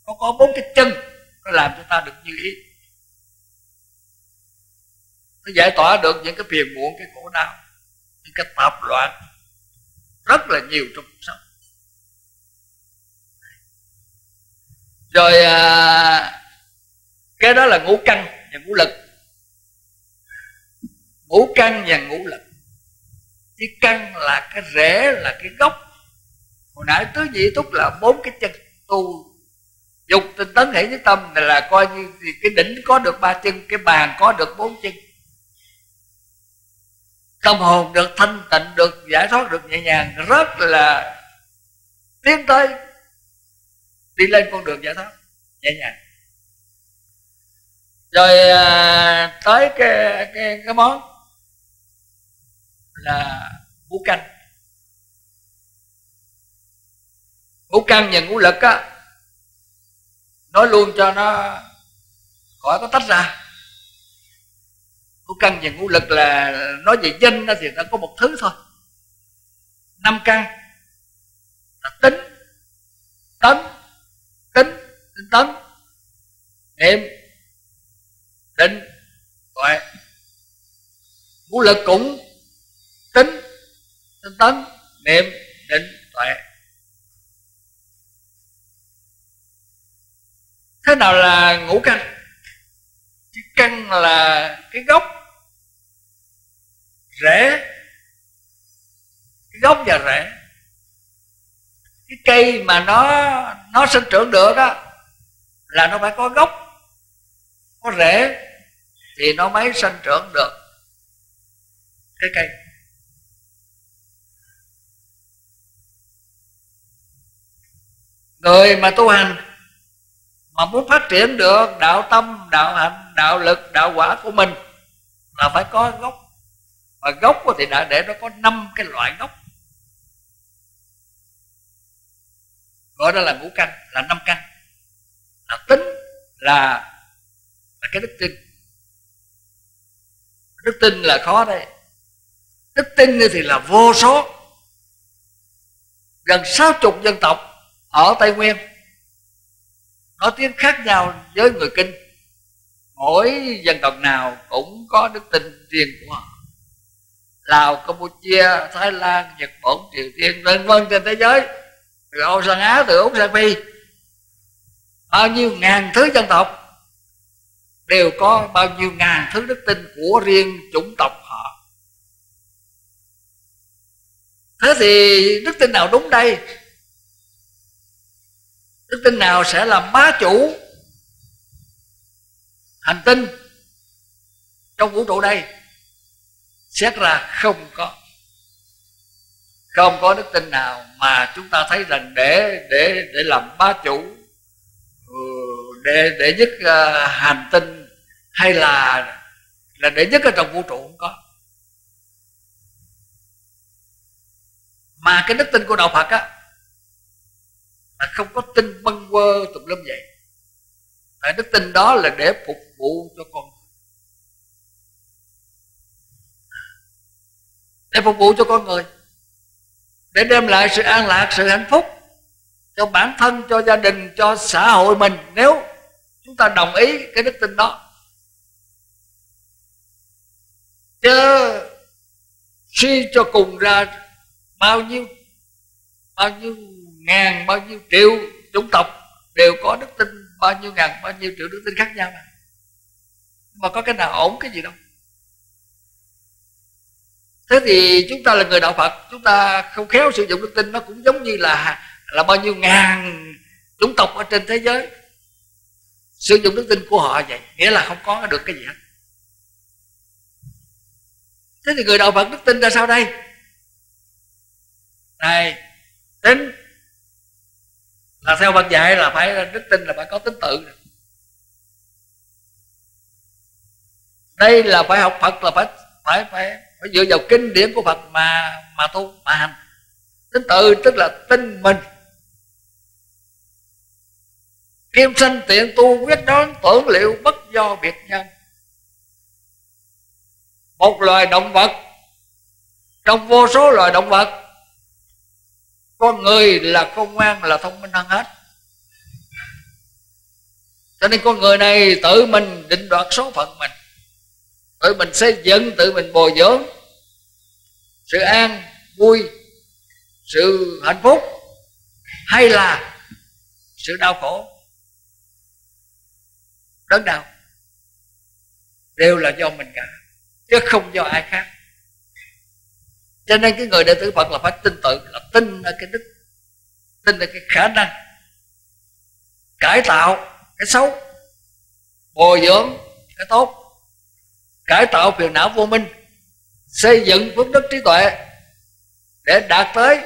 Nó có bốn cái chân, nó làm cho ta được như ý, nó giải tỏa được những cái phiền muộn, cái khổ đau, những cái tạp loạn rất là nhiều trong cuộc sống. Rồi cái đó là ngũ căn và ngũ lực. Ngũ căn và ngũ lực, cái căn là cái rễ, là cái gốc. Hồi nãy tứ như ý túc là bốn cái chân tu dục tinh tấn hỷ nhất tâm, là coi như cái đỉnh có được ba chân, cái bàn có được bốn chân. tâm hồn được thanh tịnh, được giải thoát, được nhẹ nhàng, rất là tiến tới đi lên con đường giải thoát nhẹ nhàng. Rồi tới cái món là ngũ căn. Ngũ căn và ngũ lực á, nói luôn cho nó khỏi có tách ra. Ngũ căn và ngũ lực là nói về danh thì nó có một thứ thôi. Năm căn là tính, tấn, niệm, định, tuệ. Ngũ lực cũng tính, tấn, niệm, định, tuệ. Thế nào là ngũ căn? Chứ căn là cái gốc, rễ, cái gốc và rễ. Cái cây mà nó sinh trưởng được đó là nó phải có gốc, có rễ thì nó mới sinh trưởng được cái cây. Người mà tu hành mà muốn phát triển được đạo tâm, đạo hạnh, đạo lực, đạo quả của mình là phải có gốc. Và gốc thì đã để nó có 5 cái loại gốc, gọi đó là ngũ căn, là 5 căn. Là tính, là cái đức tin. Đức tin là khó đây. Đức tin thì là vô số, gần 60 dân tộc ở Tây Nguyên nói tiếng khác nhau với người Kinh. Mỗi dân tộc nào cũng có đức tin riêng của họ. Lào, Campuchia, Thái Lan, Nhật Bản, Triều Tiên, vân vân, trên thế giới, từ Âu sang Á, từ Úc sang Phi, bao nhiêu ngàn thứ dân tộc đều có bao nhiêu ngàn thứ đức tin của riêng chủng tộc họ. Thế thì đức tin nào đúng đây? Đức tin nào sẽ làm bá chủ hành tinh trong vũ trụ đây? Xét ra không có. Không có đức tin nào mà chúng ta thấy rằng để làm bá chủ, để nhất hành tinh, hay là để nhất ở trong vũ trụ, không có. Mà cái đức tin của đạo Phật á là không có tin bâng quơ tùm lum vậy. Tại đức tin đó là để phục vụ cho con, để phục vụ cho con người, để đem lại sự an lạc, sự hạnh phúc cho bản thân, cho gia đình, cho xã hội mình, nếu chúng ta đồng ý cái đức tin đó. Chứ suy cho cùng ra bao nhiêu ngàn, bao nhiêu triệu chủng tộc đều có đức tin, bao nhiêu ngàn, bao nhiêu triệu đức tin khác nhau mà có cái nào ổn cái gì đâu. Thế thì chúng ta là người đạo Phật, chúng ta không khéo sử dụng đức tin, nó cũng giống như là bao nhiêu ngàn chủng tộc ở trên thế giới sử dụng đức tin của họ vậy, nghĩa là không có được cái gì hết. Thế thì người đạo Phật đức tin ra sao đây? Này, tính là theo Phật dạy là phải, đức tin là phải có tính tự. Đây là phải học Phật, là phải dựa vào kinh điển của Phật mà tu, mà hành. Tính tự tức là tin mình. Kim sanh tiện tu quyết đoán tưởng liệu bất do biệt nhân. Một loài động vật trong vô số loài động vật, con người là khôn ngoan, là thông minh hơn hết. Cho nên con người này tự mình định đoạt số phận mình, tự mình xây dựng, tự mình bồi dưỡng sự an vui, sự hạnh phúc hay là sự đau khổ đớn đau, đều là do mình cả chứ không do ai khác. Cho nên cái người đệ tử Phật là phải tin tự, là tin ở cái đức, tin ở cái khả năng cải tạo cái xấu, bồi dưỡng cái tốt, cải tạo phiền não vô minh, xây dựng phước đức trí tuệ để đạt tới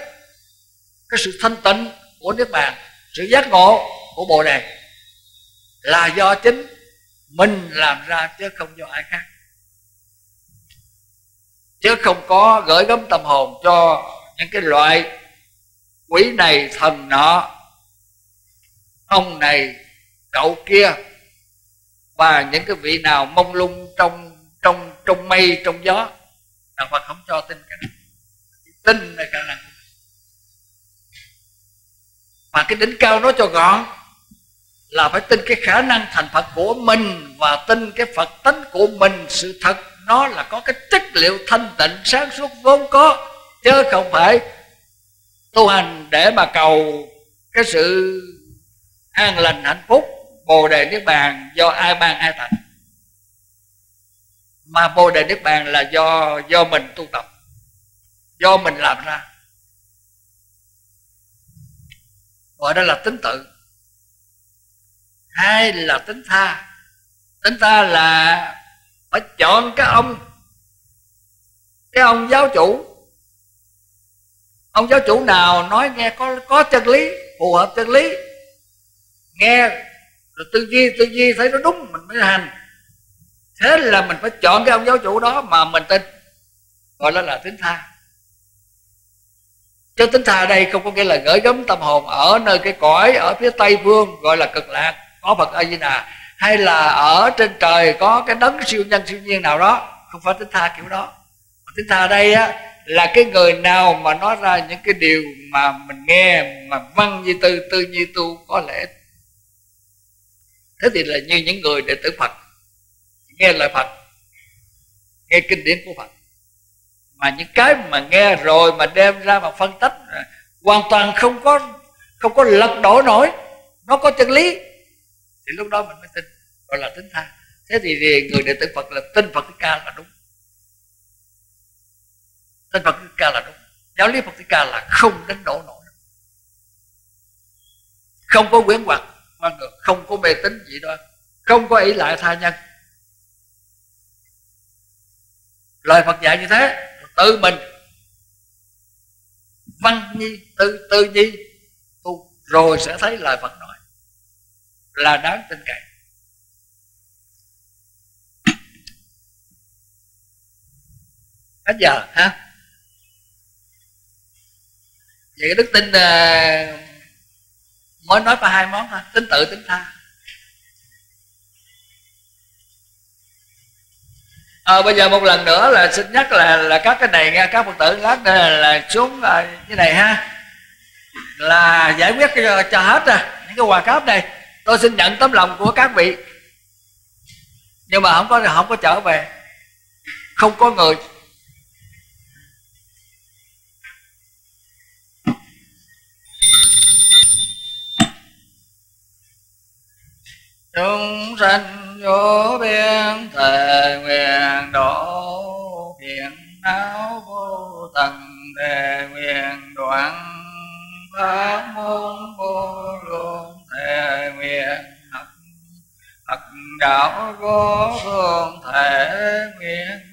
cái sự thanh tịnh của Niết Bàn, sự giác ngộ của Bồ Đề là do chính mình làm ra chứ không do ai khác, chứ không có gửi gắm tâm hồn cho những cái loại quỷ này thần nọ, ông này cậu kia và những cái vị nào mông lung trong mây trong gió. Đạo Phật không cho tin cái này, tin là cái này. Mà cái đỉnh cao nói cho gọn là phải tin cái khả năng thành Phật của mình và tin cái Phật tánh của mình. Sự thật nó là có cái chất liệu thanh tịnh sáng suốt vốn có, chứ không phải tu hành để mà cầu cái sự an lành hạnh phúc Bồ Đề Niết Bàn do ai ban ai thành. Mà Bồ Đề Niết Bàn là do mình tu tập, do mình làm ra, gọi đó là tính tự. Hai là tính tha. Tính tha là phải chọn cái ông giáo chủ. Ông giáo chủ nào nói nghe có chân lý, phù hợp chân lý, nghe rồi tư duy thấy nó đúng mình mới hành. Thế là mình phải chọn cái ông giáo chủ đó mà mình tin, gọi đó là tính tha. Chứ tính tha ở đây không có nghĩa là gửi gắm tâm hồn ở nơi cái cõi ở phía Tây Phương gọi là cực lạc có Phật A Di Đà, hay là ở trên trời có cái đấng siêu nhân siêu nhiên nào đó, không phải tính tha kiểu đó. Tính tha ở đây á, là cái người nào mà nói ra những cái điều mà mình nghe mà văn như tư, tư như tu có lẽ. Thế thì là như những người đệ tử Phật nghe lời Phật, nghe kinh điển của Phật, mà những cái mà nghe rồi mà đem ra mà phân tích hoàn toàn không có lật đổ nổi, nó có chân lý, thì lúc đó mình mới tin, gọi là tính tha. Thế thì người đệ tử Phật là tin Phật Thích Ca là đúng, tin Phật Thích Ca là đúng, giáo lý Phật Thích Ca là không đánh đổ nổi, không có quyến hoặc, không có mê tín gì đó, không có ỷ lại tha nhân. Lời Phật dạy như thế, tự mình văn nhi tư nhi tu rồi sẽ thấy lời Phật nói là đáng tin cậy. Hết giờ ha. Vậy đức tin mới nói có hai món thôi, tính tự tính tha. Bây giờ một lần nữa là xin nhắc là các cái này nghe các Phật tử lát là xuống như này ha, là giải quyết cho hết rồi những cái quà cáp này. Tôi xin nhận tấm lòng của các vị, nhưng mà không có trở về, không có người. Chúng sanh vô biên thề nguyện độ phiền não vô tận, thề nguyện đoạn pháp môn vô lượng, thề nguyện học đạo vô phương, thề nguyện.